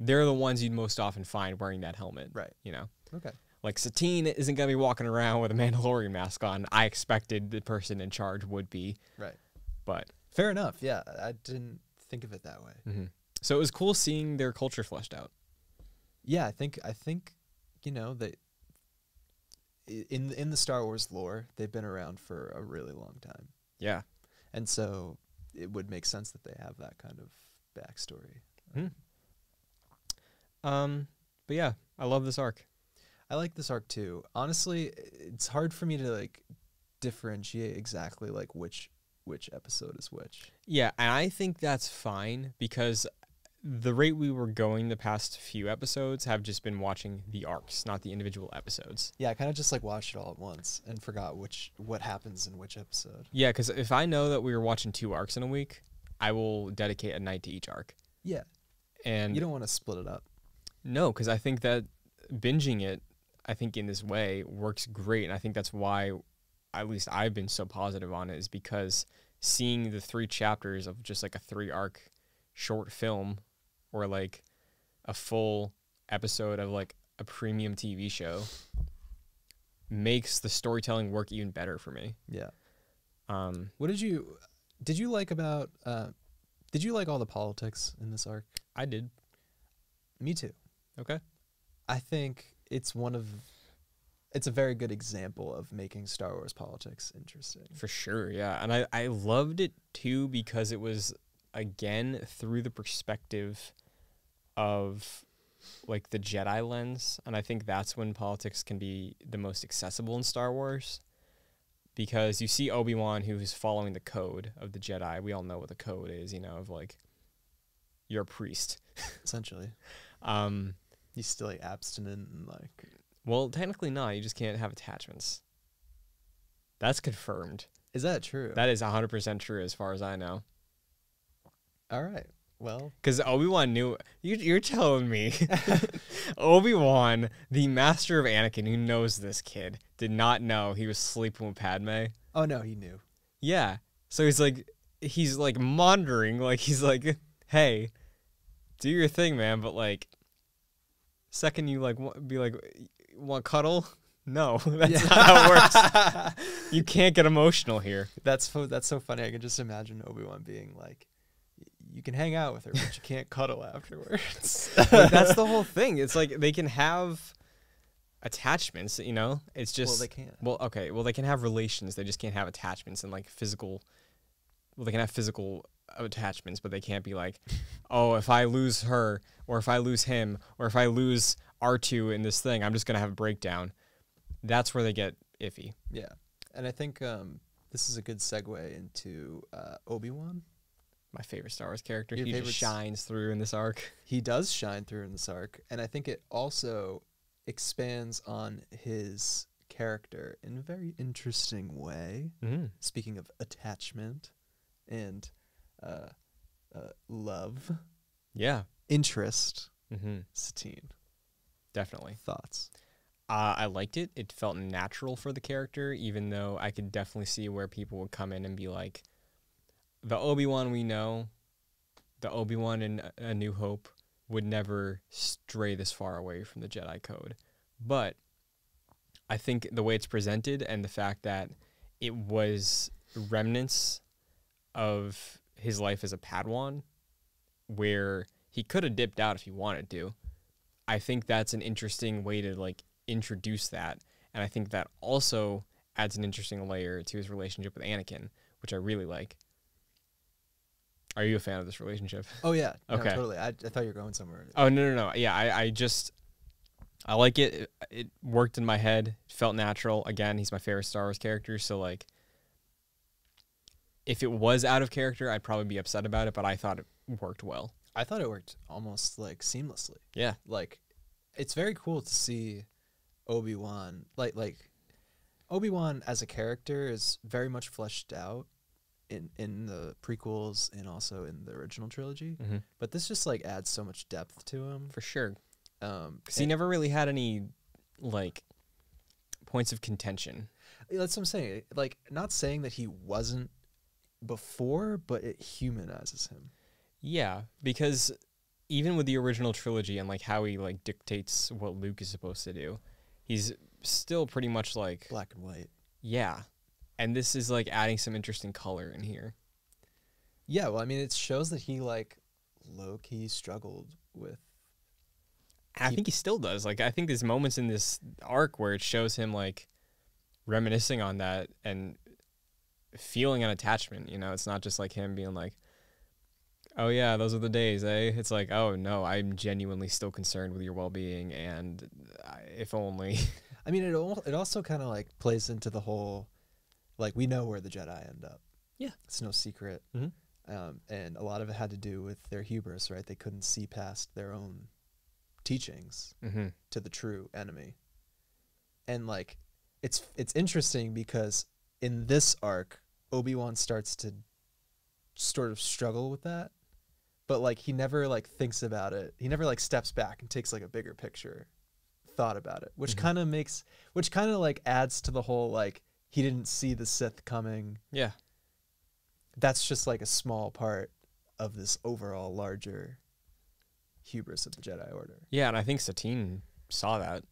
They're the ones you'd most often find wearing that helmet. Right. You know? Okay. Like, Satine isn't going to be walking around with a Mandalorian mask on. I expected the person in charge would be. Right. But fair enough. Yeah, I didn't think of it that way. So it was cool seeing their culture fleshed out. Yeah, I think you know, that in the Star Wars lore, they've been around for a really long time. Yeah. And so it would make sense that they have that kind of backstory. But yeah, I love this arc. I like this arc too. Honestly, it's hard for me to like differentiate exactly like which episode is which. Yeah, and I think that's fine, because the rate we were going the past few episodes have just been watching the arcs, not the individual episodes. Yeah, I kind of just like watched it all at once and forgot what happens in which episode. Yeah, because if I know that we were watching 2 arcs in a week, I will dedicate a night to each arc. Yeah, and you don't want to split it up. No, because I think that binging it, I think in this way, works great, and I think that's why at least I've been so positive on it, is because seeing the 3 chapters of just like a 3-arc short film, or like a full episode of like a premium TV show, makes the storytelling work even better for me. Yeah. What did you like about did you like all the politics in this arc? I did. Me too. Okay. I think it's a very good example of making Star Wars politics interesting. For sure, yeah. And I loved it too, because it was, again, through the perspective of like the Jedi lens. And I think that's when politics can be the most accessible in Star Wars. because you see Obi-Wan, who is following the code of the Jedi. We all know what the code is, you know, of like, you're a priest. Essentially. He's still like abstinent and like... Well, technically not. You just can't have attachments. That's confirmed. Is that true? That is 100% true as far as I know. All right. Well, because Obi-Wan knew, you're telling me Obi-Wan, the master of Anakin, who knows this kid, did not know he was sleeping with Padme. Oh no, he knew. Yeah. So he's like monitoring, like he's like, hey, do your thing, man. But like, second you like be like, want cuddle? No, that's not how it works. You can't get emotional here. That's so funny. I can just imagine Obi-Wan being like, you can hang out with her, but you can't cuddle afterwards. Like, that's the whole thing. It's like they can have attachments, you know? It's just... Well, they can't. Well, okay. Well, they can have relations. They just can't have attachments and, like, physical... Well, they can have physical attachments, but they can't be like, oh, if I lose her, or if I lose him, or if I lose R2 in this thing, I'm just going to have a breakdown. That's where they get iffy. Yeah. And I think this is a good segue into Obi-Wan. My favorite Star Wars character. He just shines through in this arc. He does shine through in this arc. And I think it also expands on his character in a very interesting way. Mm. Speaking of attachment and love. Yeah. Interest. Mm-hmm. Satine. Definitely. Thoughts? I liked it. It felt natural for the character, even though I could definitely see where people would come in and be like, the Obi-Wan we know, the Obi-Wan in A New Hope, would never stray this far away from the Jedi Code. But I think the way it's presented and the fact that it was remnants of his life as a Padawan, where he could have dipped out if he wanted to, I think that's an interesting way to like introduce that. And I think that also adds an interesting layer to his relationship with Anakin, which I really like. Are you a fan of this relationship? Oh, yeah. Okay. No, totally. I thought you were going somewhere. Oh, no, no, no. Yeah, I like it. It worked in my head. It felt natural. Again, he's my favorite Star Wars character. So, like, if it was out of character, I'd probably be upset about it, but I thought it worked well. I thought it worked almost, like, seamlessly. Yeah. Like, it's very cool to see Obi-Wan. Like Obi-Wan as a character is very much fleshed out in the prequels and also in the original trilogy. Mm-hmm. But this just like adds so much depth to him. For sure. Because he never really had any like points of contention. That's what I'm saying. Like, not saying that he wasn't before, but it humanizes him. Yeah, because even with the original trilogy and like how he like dictates what Luke is supposed to do, he's still pretty much like... Black and white. Yeah. And this is, like, adding some interesting color in here. Yeah, well, I mean, it shows that he, like, low-key struggled with... I think he still does. Like, I think there's moments in this arc where it shows him, like, reminiscing on that and feeling an attachment, you know? It's not just, like, him being like, oh, yeah, those are the days, eh? It's like, oh, no, I'm genuinely still concerned with your well-being, and if only... I mean, it also kind of, like, plays into the whole... Like, we know where the Jedi end up. Yeah. It's no secret. Mm-hmm. And a lot of it had to do with their hubris, right? They couldn't see past their own teachings mm-hmm. to the true enemy. And, like, it's interesting because in this arc, Obi-Wan starts to sort of struggle with that. But, like, he never, like, thinks about it. He never, like, steps back and takes, like, a bigger picture thought about it, which mm-hmm. kind of makes, which kind of, like, adds to the whole, like, he didn't see the Sith coming. Yeah. That's just like a small part of this overall larger hubris of the Jedi Order. Yeah, and I think Satine saw that.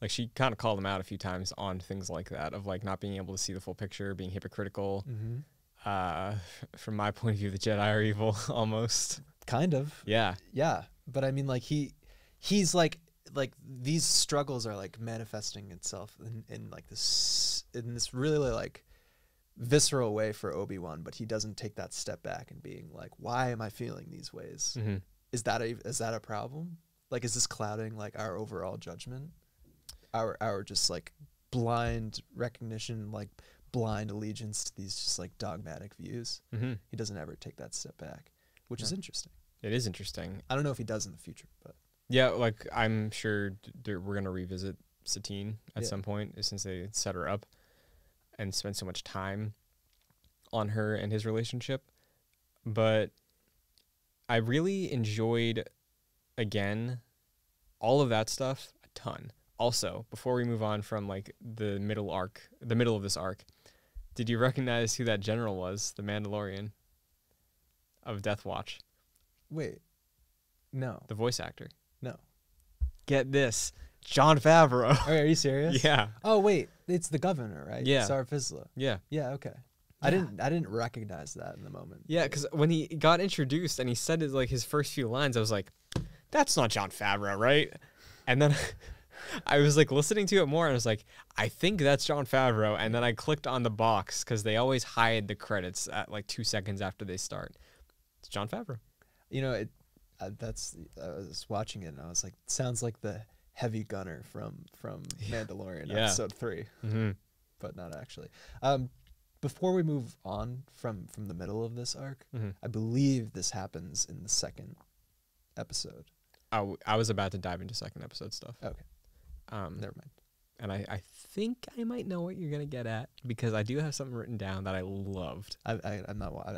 Like, she kind of called him out a few times on things like that, of like not being able to see the full picture, being hypocritical. Mm-hmm. From my point of view, the Jedi are evil almost. Kind of. Yeah. Yeah. But I mean, like, he's like these struggles are like manifesting itself in like this really like visceral way for Obi-Wan, but he doesn't take that step back and being like, why am I feeling these ways? Mm-hmm. Is that a problem? Like, is this clouding like our overall judgment, our just like blind recognition, like blind allegiance to these just like dogmatic views. Mm-hmm. He doesn't ever take that step back, which is interesting. It is interesting. I don't know if he does in the future, but yeah, like I'm sure we're gonna revisit Satine at some point, since they set her up and spent so much time on her and his relationship. But I really enjoyed, again, all of that stuff a ton. Also, before we move on from like the middle of this arc, did you recognize who that general was? The Mandalorian of Death Watch. Wait, no. The voice actor. No. Get this, Jon Favreau. Okay, are you serious? Yeah. Oh wait, it's the governor, right? Yeah. Sarfisla. Yeah. Yeah. Okay. Yeah. I didn't recognize that in the moment. Yeah, because when he got introduced and he said his, like his first few lines, I was like, "That's not Jon Favreau, right?" And then I was like listening to it more, and I was like, "I think that's Jon Favreau." And then I clicked on the box because they always hide the credits at like 2 seconds after they start. It's Jon Favreau. You know, I was watching it and I was like, sounds like the heavy gunner from Mandalorian episode 3, mm-hmm. but not actually. Before we move on from the middle of this arc, mm-hmm. I believe this happens in the second episode. I was about to dive into second episode stuff. Okay. Never mind. And I think I might know what you're gonna get at, because I do have something written down that I loved. I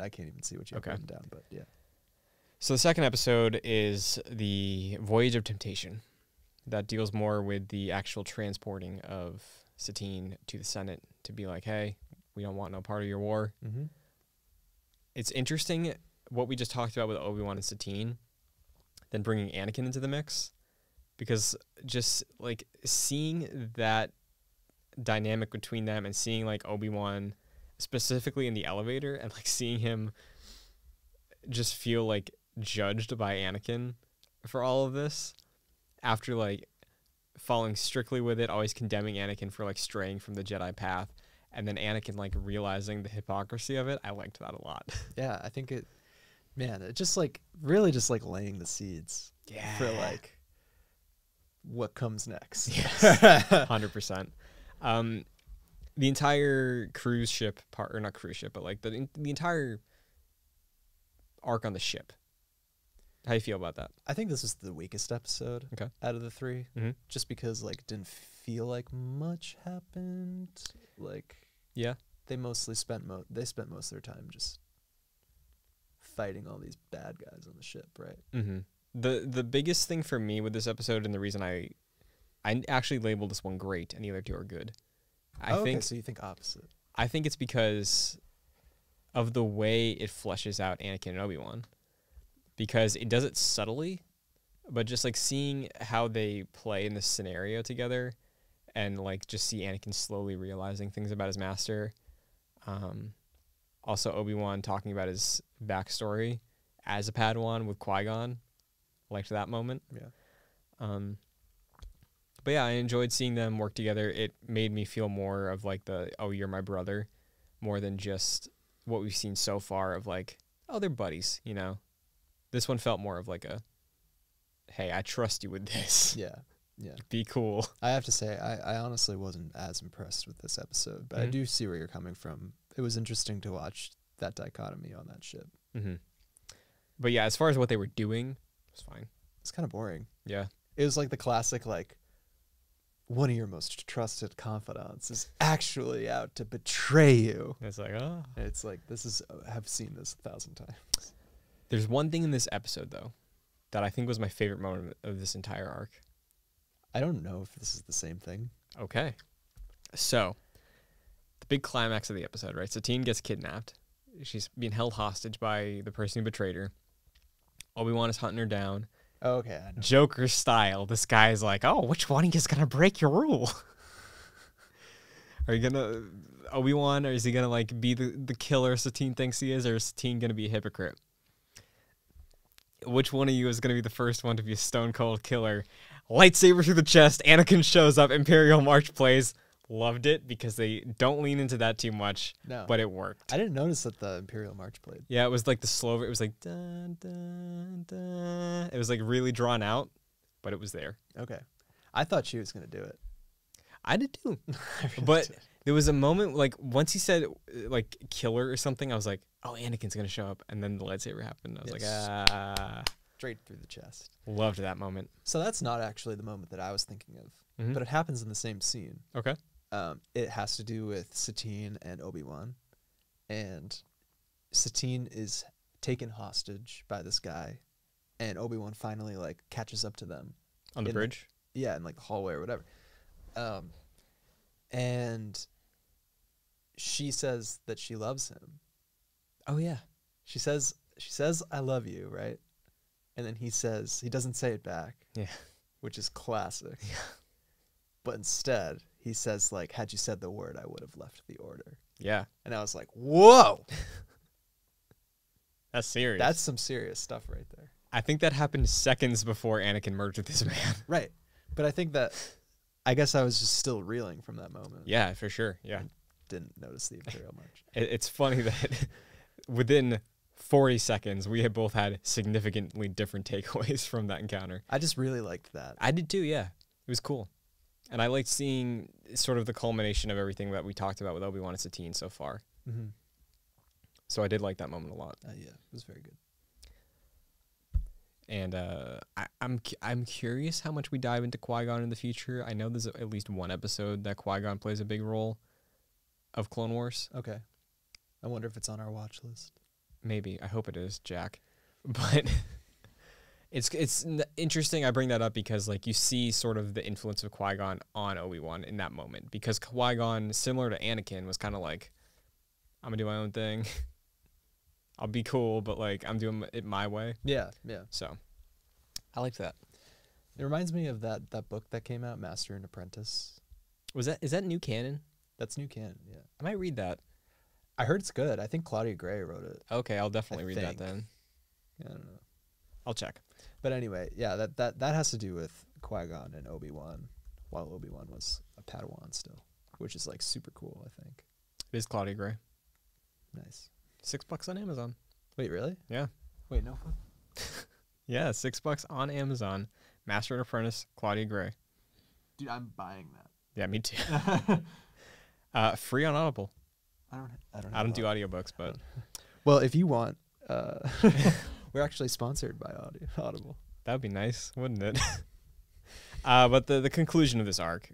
can't even see what you have written down, but yeah. So the second episode is the Voyage of Temptation, that deals more with the actual transporting of Satine to the Senate to be like, hey, we don't want no part of your war. Mm-hmm. It's interesting what we just talked about with Obi-Wan and Satine, then bringing Anakin into the mix, because just like seeing that dynamic between them and seeing like Obi-Wan specifically in the elevator and like seeing him just feel like judged by Anakin for all of this, after like following strictly with it, always condemning Anakin for like straying from the Jedi path, and then Anakin like realizing the hypocrisy of it. I liked that a lot. Yeah, I think it, man, it just like really just like laying the seeds for like what comes next. Yes. 100%. The entire cruise ship part, or not cruise ship, but like the entire arc on the ship. How do you feel about that? I think this is the weakest episode out of the three, mm-hmm. just because like it didn't feel like much happened. Like they mostly spent they spent most of their time just fighting all these bad guys on the ship, right? Mm-hmm. The biggest thing for me with this episode, and the reason I actually labeled this one great and the other two are good. I think so. You think opposite? I think it's because of the way it fleshes out Anakin and Obi-Wan. Because it does it subtly, but just like seeing how they play in this scenario together, and like just see Anakin slowly realizing things about his master. Also Obi-Wan talking about his backstory as a Padawan with Qui-Gon. I liked that moment. Yeah. But yeah, I enjoyed seeing them work together. It made me feel more of like the, oh, you're my brother, more than just what we've seen so far of like, oh, they're buddies, you know. This one felt more of like a, hey, I trust you with this. Yeah, yeah. Be cool. I have to say, I honestly wasn't as impressed with this episode, but mm-hmm. I do see where you're coming from. It was interesting to watch that dichotomy on that ship. Mm-hmm. But yeah, as far as what they were doing, it was fine. It's kind of boring. Yeah. It was like the classic, like, one of your most trusted confidants is actually out to betray you. And it's like, oh. And it's like, this is, I've seen this 1,000 times. There's one thing in this episode, though, that I think was my favorite moment of this entire arc. I don't know if this is the same thing. Okay. So, the big climax of the episode, right? Satine gets kidnapped. She's being held hostage by the person who betrayed her. Obi-Wan is hunting her down. Okay, I know. Joker style, this guy is like, oh, which one is going to break your rule? Are you going to Obi-Wan, or is he going to like be the killer Satine thinks he is, or is Satine going to be a hypocrite? Which one of you is going to be the first one to be a stone-cold killer? Lightsaber through the chest, Anakin shows up, Imperial March plays. Loved it, because they don't lean into that too much, but it worked. I didn't notice that the Imperial March played. Yeah, it was like the slower, it was like, dun, dun, dun. It was like really drawn out, but it was there. Okay. I thought she was going to do it. I did too. But There was a moment, like, once he said, like, killer or something, I was like, oh, Anakin's going to show up. And then the lightsaber happened. I was like, ah. Straight through the chest. Loved that moment. So that's not actually the moment that I was thinking of, but it happens in the same scene. Okay. It has to do with Satine and Obi-Wan. And Satine is taken hostage by this guy. And Obi-Wan finally, like, catches up to them. On the bridge? Yeah, in, like, the hallway or whatever. And she says that she loves him. Oh, yeah. She says, I love you, right? And then he says, he doesn't say it back. Yeah. Which is classic. Yeah. But instead, he says, like, had you said the word, I would have left the order. Yeah. And I was like, whoa. That's serious. That's some serious stuff right there. I think that happened seconds before Anakin merged with this man. Right. But I think that... I guess I was just still reeling from that moment. Yeah, for sure. Yeah. I didn't notice the imperial march. It's funny that within 40 seconds, we had both had significantly different takeaways from that encounter. I just really liked that. I did too, yeah. It was cool. And I liked seeing sort of the culmination of everything that we talked about with Obi-Wan and Satine so far. Mm-hmm. So I did like that moment a lot. Yeah, it was very good. And I'm curious how much we dive into Qui-Gon in the future. I know there's at least one episode that Qui-Gon plays a big role of Clone Wars. Okay. I wonder if it's on our watch list. Maybe. I hope it is, Jack. But it's interesting I bring that up because, like, you see sort of the influence of Qui-Gon on Obi-Wan in that moment. Because Qui-Gon, similar to Anakin, was kind of like, I'm going to do my own thing. I'll be cool, but, like, I'm doing it my way. Yeah, yeah. So, I liked that. It reminds me of that book that came out, Master and Apprentice. Is that new canon? That's new canon, yeah. I might read that. I heard it's good. I think Claudia Gray wrote it. Okay, I'll definitely read that then. I don't know. I'll check. But anyway, yeah, that has to do with Qui-Gon and Obi-Wan, while Obi-Wan was a Padawan still, which is, like, super cool, I think. It is Claudia Gray. Nice. $6 on Amazon. Wait, really? Yeah. Wait, no. Yeah, $6 on Amazon. Master and Apprentice, Claudia Gray. Dude, I'm buying that. Yeah, me too. Free on Audible. I don't do audiobooks, but. Well, if you want, we're actually sponsored by Audible. That would be nice, wouldn't it? But the conclusion of this arc.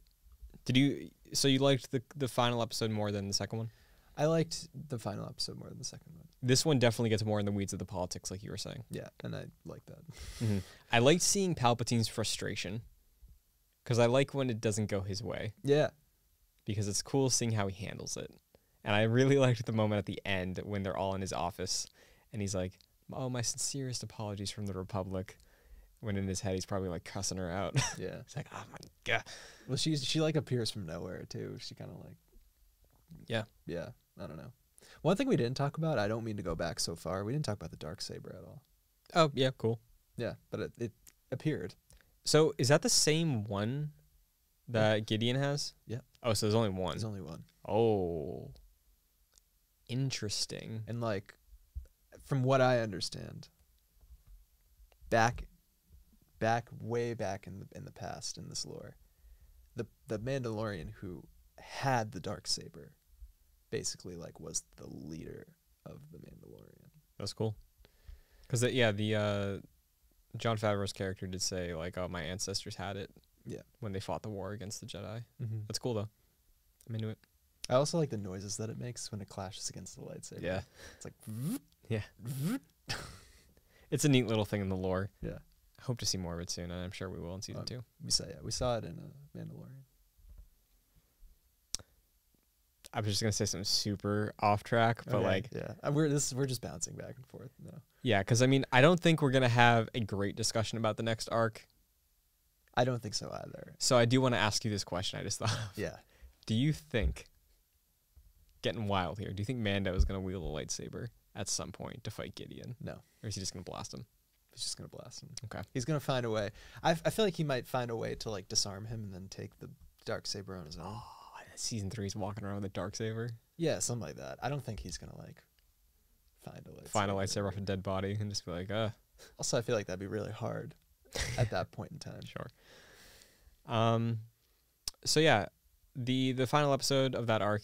So you liked the final episode more than the second one? I liked the final episode more than the second one. This one definitely gets more in the weeds of the politics, like you were saying. Yeah, and I like that. I liked seeing Palpatine's frustration, because I like when it doesn't go his way. Yeah. Because it's cool seeing how he handles it. And I really liked the moment at the end when they're all in his office, and he's like, oh, my sincerest apologies from the Republic, when in his head he's probably, like, cussing her out. Yeah. It's like, oh, my God. Well, she, like, appears from nowhere, too. She kind of, like... Yeah. Yeah. I don't know. One thing we didn't talk about, I don't mean to go back so far, we didn't talk about the Darksaber at all. Oh, yeah, cool. Yeah, but it appeared. So is that the same one that Gideon has? Yeah. Oh, so there's only one. There's only one. Oh. Interesting. And, like, from what I understand, way back in the past, in this lore, the Mandalorian who had the Darksaber basically, like, was the leader of the Mandalorian. That's cool. Because, yeah, the Jon Favreau's character did say, like, oh, my ancestors had it. Yeah. When they fought the war against the Jedi. That's cool, though. I'm into it. I also like the noises that it makes when it clashes against the lightsaber. Yeah. It's like... Yeah. It's a neat little thing in the lore. Yeah. I hope to see more of it soon, and I'm sure we will in Season 2. We saw it in Mandalorian. I was just gonna say something super off track, but we're just bouncing back and forth now. Yeah, because I mean, I don't think we're gonna have a great discussion about the next arc. I don't think so either. So I do want to ask you this question. I just thought. Yeah. Do you think, getting wild here, do you think Mando is gonna wield a lightsaber at some point to fight Gideon? No. Or is he just gonna blast him? He's just gonna blast him. Okay. He's gonna find a way. I feel like he might find a way to, like, disarm him and then take the Darksaber on his own. Season 3, he's walking around with a Darksaber. Yeah, something like that. I don't think he's gonna, like, find a lightsaber off a dead body and just be like, Also, I feel like that'd be really hard at that point in time. Sure. So yeah, the final episode of that arc,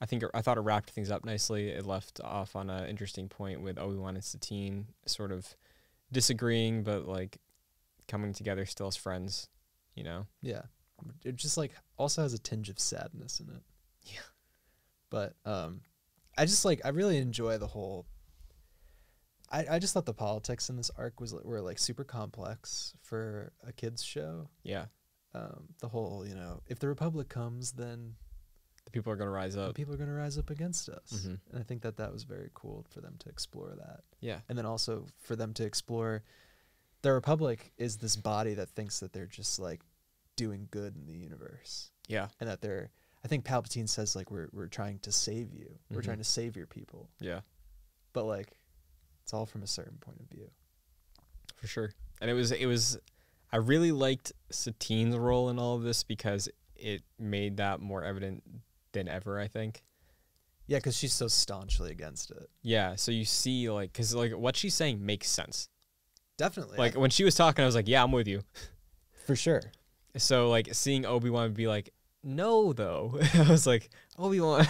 I thought it wrapped things up nicely. It left off on an interesting point with Obi-Wan and Satine sort of disagreeing, but like coming together still as friends, you know? Yeah. It just like also has a tinge of sadness in it. Yeah. But I just like, I really enjoy the whole, I just thought the politics in this arc were like super complex for a kid's show. Yeah. The whole, you know, if the Republic comes, then the people are going to rise up. People are going to rise up against us. Mm-hmm. And I think that that was very cool for them to explore that. Yeah. And then also for them to explore the Republic is this body that thinks that they're just like doing good in the universe. Yeah. And that they're, I think Palpatine says like, we're trying to save you. Mm-hmm. We're trying to save your people. Yeah. But like, it's all from a certain point of view. For sure. And it was, I really liked Satine's role in all of this because it made that more evident than ever, I think. Yeah, because she's so staunchly against it. Yeah, so you see, like, because, like, what she's saying makes sense. Definitely. Like, when she was talking, I was like, yeah, I'm with you. For sure. So, like, seeing Obi-Wan be like, no, though. I was like, Obi-Wan.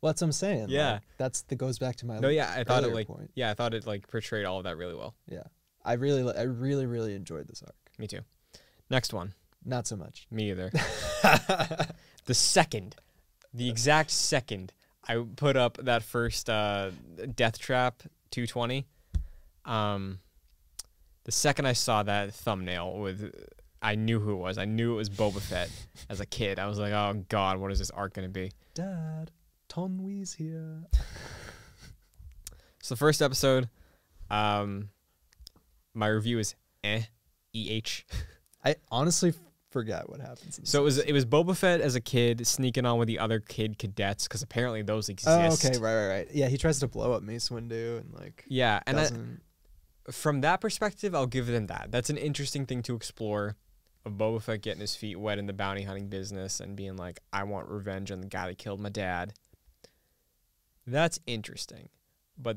Well, that's what I'm saying. Yeah. Like, that goes back to my no, yeah, I thought it, like, point. Yeah, I thought it, like, portrayed all of that really well. Yeah. I really enjoyed this arc. Me too. Next one. Not so much. Me either. The exact second I put up that first Death Trap 220. The second I saw that thumbnail with, I knew who it was. I knew it was Boba Fett as a kid. I was like, oh God, what is this arc gonna be? Dad, Tonwi's here. So the first episode, my review is eh. I honestly forgot what happens. So it was Boba Fett as a kid sneaking on with the other kid cadets because apparently those exist. Oh, okay, right. Yeah, he tries to blow up Mace Windu and like yeah, and from that perspective, I'll give them that. That's an interesting thing to explore, of Boba Fett getting his feet wet in the bounty hunting business and being like, I want revenge on the guy that killed my dad. That's interesting, but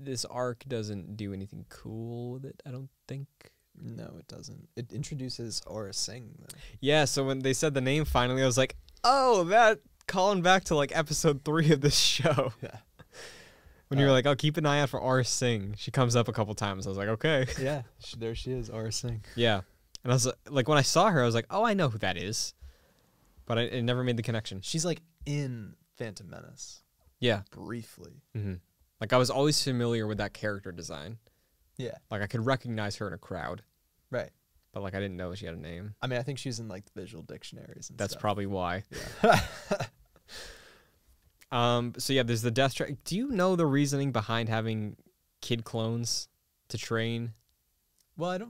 this arc doesn't do anything cool with it, I don't think. No, it doesn't. It introduces Aura Singh, though. Yeah, so when they said the name finally, I was like, oh, that calling back to, like, episode 3 of this show. Yeah. When you were like, oh, keep an eye out for Aura Singh. She comes up a couple times. I was like, okay. Yeah, there she is, Aura Singh. Yeah. And I was like, when I saw her, I was like, oh, I know who that is. But it never made the connection. She's, like, in Phantom Menace. Yeah. Briefly. Mm-hmm. Like, I was always familiar with that character design. Yeah. Like, I could recognize her in a crowd. Right. But, like, I didn't know she had a name. I mean, I think she's in, like, the visual dictionaries and stuff. That's probably why. Yeah. So, yeah, there's the death track. Do you know the reasoning behind having kid clones to train? Well,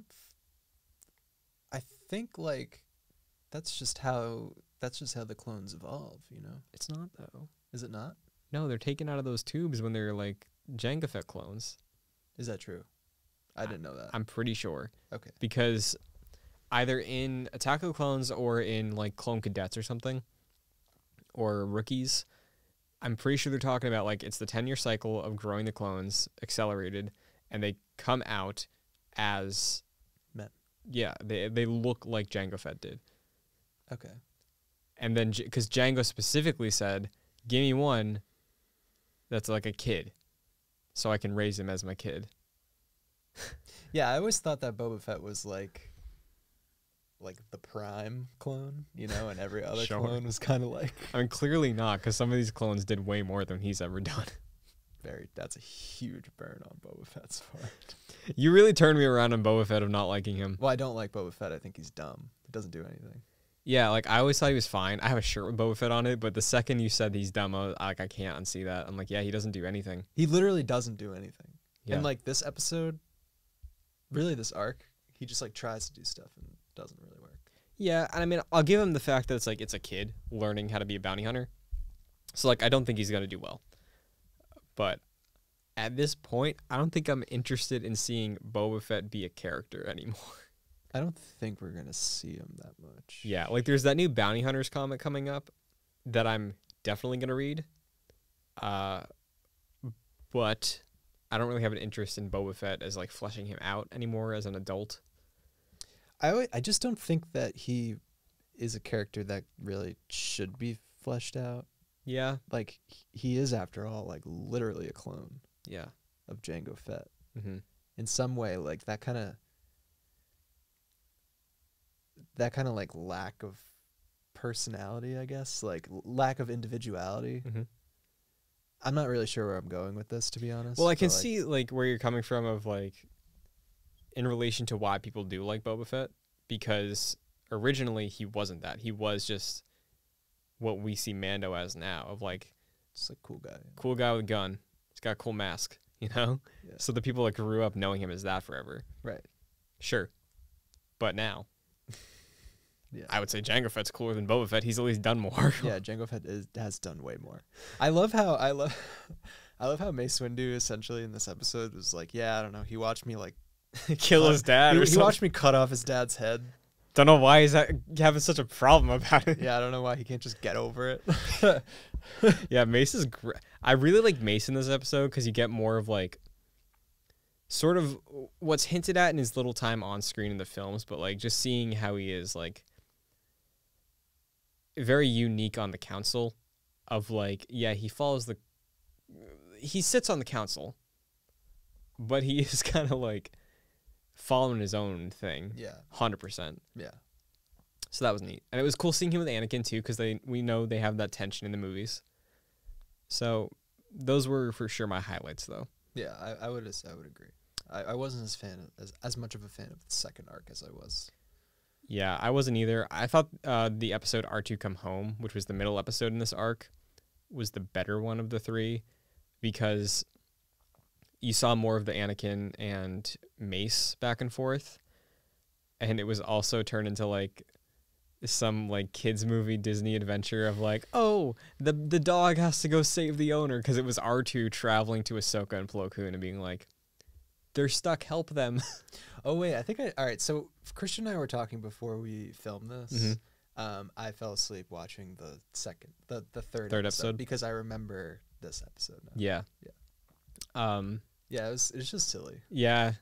I think, like, that's just how the clones evolve, you know? It's not, though. Is it not? No, they're taken out of those tubes when they're, like, Jango Fett clones. Is that true? I didn't know that. I'm pretty sure. Okay. Because either in Attack of the Clones or in like Clone Cadets or something, or Rookies, I'm pretty sure they're talking about like it's the 10-year cycle of growing the clones accelerated, and they come out as men. Yeah, they look like Jango Fett did. Okay. And then because Jango specifically said, "Give me one that's like a kid, so I can raise him as my kid." Yeah, I always thought that Boba Fett was like the prime clone, you know, and every other sure. clone was kind of like. I mean, clearly not, because some of these clones did way more than he's ever done. That's a huge burn on Boba Fett's part. You really turned me around on Boba Fett of not liking him. Well, I don't like Boba Fett. I think he's dumb. He doesn't do anything. Yeah, like I always thought he was fine. I have a shirt with Boba Fett on it, but the second you said he's dumb, I can't unsee that. I'm like, yeah, he doesn't do anything. He literally doesn't do anything. Yeah. And like this episode. Really, this arc, he just, like, tries to do stuff and doesn't really work. Yeah, and I mean, I'll give him the fact that it's, like, it's a kid learning how to be a bounty hunter. So, like, I don't think he's going to do well. But at this point, I don't think I'm interested in seeing Boba Fett be a character anymore. I don't think we're going to see him that much. Yeah, like, there's that new Bounty Hunters comic coming up that I'm definitely going to read. But I don't really have an interest in Boba Fett as, like, fleshing him out anymore as an adult. I just don't think that he is a character that really should be fleshed out. Yeah. Like, he is, after all, like, literally a clone. Yeah. Of Jango Fett. Mm-hmm. In some way, like, that kind of like lack of personality, I guess, like lack of individuality. Mm-hmm. I'm not really sure where I'm going with this, to be honest. Well, I can see like where you're coming from of like in relation to why people do like Boba Fett, because originally he wasn't that. He was just what we see Mando as now, of like just a cool guy. Cool guy with a gun. He's got a cool mask, you know? Yeah. So the people that grew up knowing him as that forever. Right. Sure. But now yeah. I would say Jango Fett's cooler than Boba Fett. He's at least done more. Yeah, Jango Fett has done way more. I love how Mace Windu essentially in this episode was like, yeah, I don't know. He watched me like kill his dad. He watched me cut off his dad's head. Don't know why he's having such a problem about it. Yeah, I don't know why he can't just get over it. Yeah, Mace is great. I really like Mace in this episode because you get more of like sort of what's hinted at in his little time on screen in the films, but like just seeing how he is like very unique on the council of like, yeah, he sits on the council, but he is kind of like following his own thing. Yeah. 100%. Yeah. So that was neat. And it was cool seeing him with Anakin too, because we know they have that tension in the movies. So those were for sure my highlights though. Yeah, I would agree. I wasn't as much of a fan of the second arc as I was. Yeah, I wasn't either. I thought the episode R2 Come Home, which was the middle episode in this arc, was the better one of the three, because you saw more of the Anakin and Mace back and forth, and it was also turned into like some like kids movie Disney adventure of like, oh, the dog has to go save the owner, because it was R2 traveling to Ahsoka and Plo Koon and being like, they're stuck, help them. Oh, wait, all right, so Christian and I were talking before we filmed this. Mm-hmm. I fell asleep watching the third episode because I remember this episode now. Yeah. Yeah. Yeah, it was just silly. Yeah.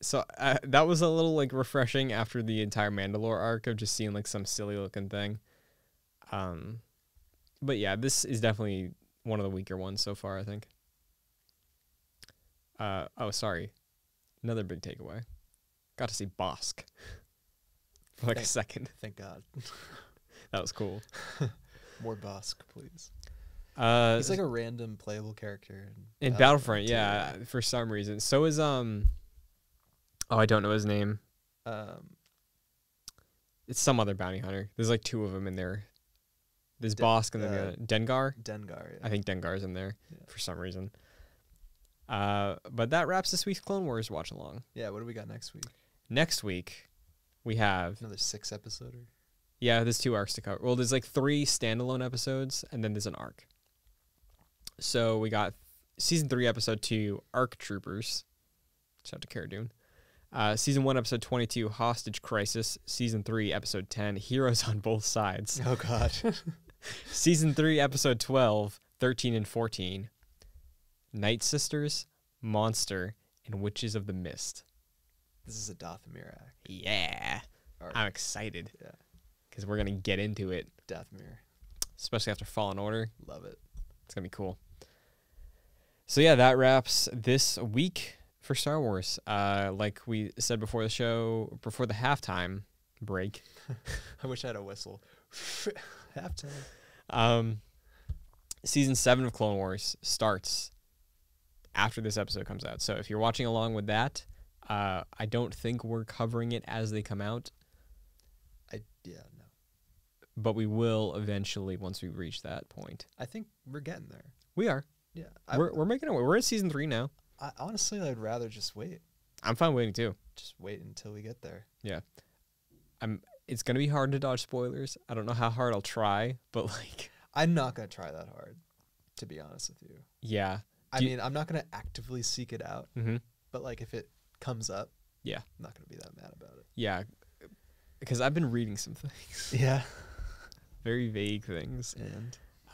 So that was a little like refreshing after the entire Mandalore arc of just seeing like some silly looking thing. But yeah, this is definitely one of the weaker ones so far, I think. Oh, sorry. Another big takeaway. Got to see Bosk for like a second. Thank God. That was cool. More Bosk, please. He's like a random playable character. In Battlefront, yeah, for some reason. So is oh, I don't know his name. It's some other bounty hunter. There's like two of them in there. There's Bosk and then the other. Dengar? Dengar, yeah. I think Dengar's in there, yeah, for some reason. But that wraps this week's Clone Wars watch along. Yeah, what do we got next week? Next week, we have another 6-episoder. Yeah, there's 2 arcs to cover. Well, there's like 3 standalone episodes, and then there's an arc. So we got Season 3, Episode 2, Arc Troopers. Shout out to Cara Dune. Season 1, Episode 22, Hostage Crisis. Season 3, Episode 10, Heroes on Both Sides. Oh, God. Season 3, Episode 12, 13, and 14, Night Sisters, Monster, and Witches of the Mist. This is a Dathomir act. Yeah. Arc. I'm excited. Yeah. Because we're going to get into it. Dathomir. Especially after Fallen Order. Love it. It's going to be cool. So, yeah, that wraps this week for Star Wars. Like we said before the show, before the halftime break. I wish I had a whistle. Halftime. Season 7 of Clone Wars starts after this episode comes out. So if you're watching along with that, I don't think we're covering it as they come out. Yeah, no. But we will eventually once we reach that point. I think we're getting there. We are. Yeah. We're making our way. We're in Season 3 now. Honestly, I'd rather just wait. I'm fine waiting too. Just wait until we get there. Yeah. It's gonna be hard to dodge spoilers. I don't know how hard I'll try, but like I'm not gonna try that hard, to be honest with you. Yeah. I mean, I'm not gonna actively seek it out. Mm-hmm. But like if it comes up, yeah, I'm not gonna be that mad about it. Yeah. Because I've been reading some things. Yeah. Very vague things.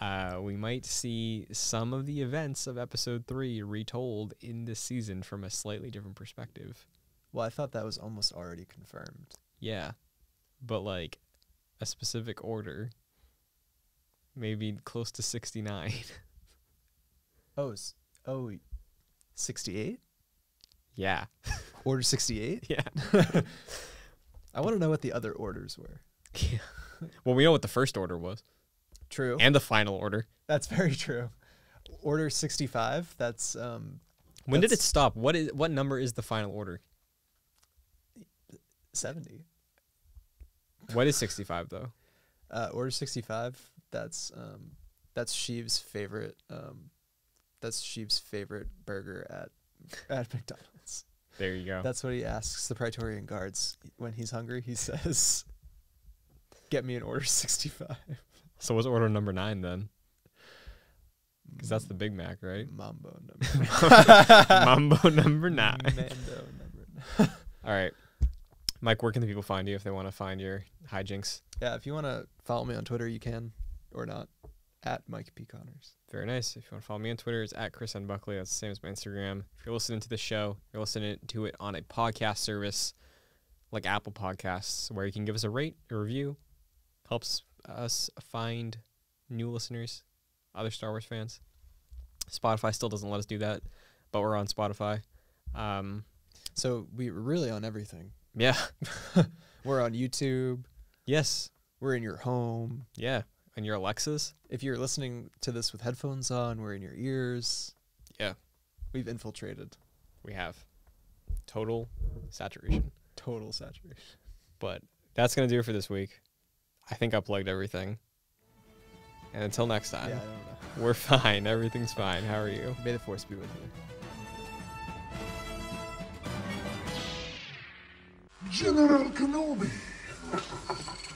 And we might see some of the events of Episode 3 retold in this season from a slightly different perspective. Well, I thought that was almost already confirmed. Yeah. But, like, a specific order, maybe close to 69. Oh, 68? Yeah. Order 68? Yeah. I want to know what the other orders were. Yeah. Well, we know what the first order was. True. And the final order. That's very true. Order 65, that's... when did it stop? What number is the final order? 70. What is 65, though? Order 65, that's Sheev's favorite... that's Sheev's favorite burger at McDonald's. There you go. That's what he asks the Praetorian guards when he's hungry. He says, "Get me an order 65." So what's order number 9 then? Because that's the Big Mac, right? Mambo number 9. Mambo number 9. Mando number 9. All right. Mike, where can the people find you if they want to find your hijinks? Yeah, if you want to follow me on Twitter, you can, or not. At Mike P. Connors. Very nice. If you want to follow me on Twitter, it's at Chris N. Buckley. That's the same as my Instagram. If you're listening to the show, you're listening to it on a podcast service like Apple Podcasts, where you can give us a rate, a review. Helps us find new listeners, other Star Wars fans. Spotify still doesn't let us do that, but we're on Spotify. So we're really on everything. Yeah. We're on YouTube. Yes. We're in your home. Yeah. And your Alexas. If you're listening to this with headphones on, we're in your ears. Yeah. We've infiltrated. We have. Total saturation. Total saturation. But that's going to do it for this week. I think I plugged everything. And until next time, yeah, I don't know. We're fine. Everything's fine. How are you? May the force be with you. General Kenobi.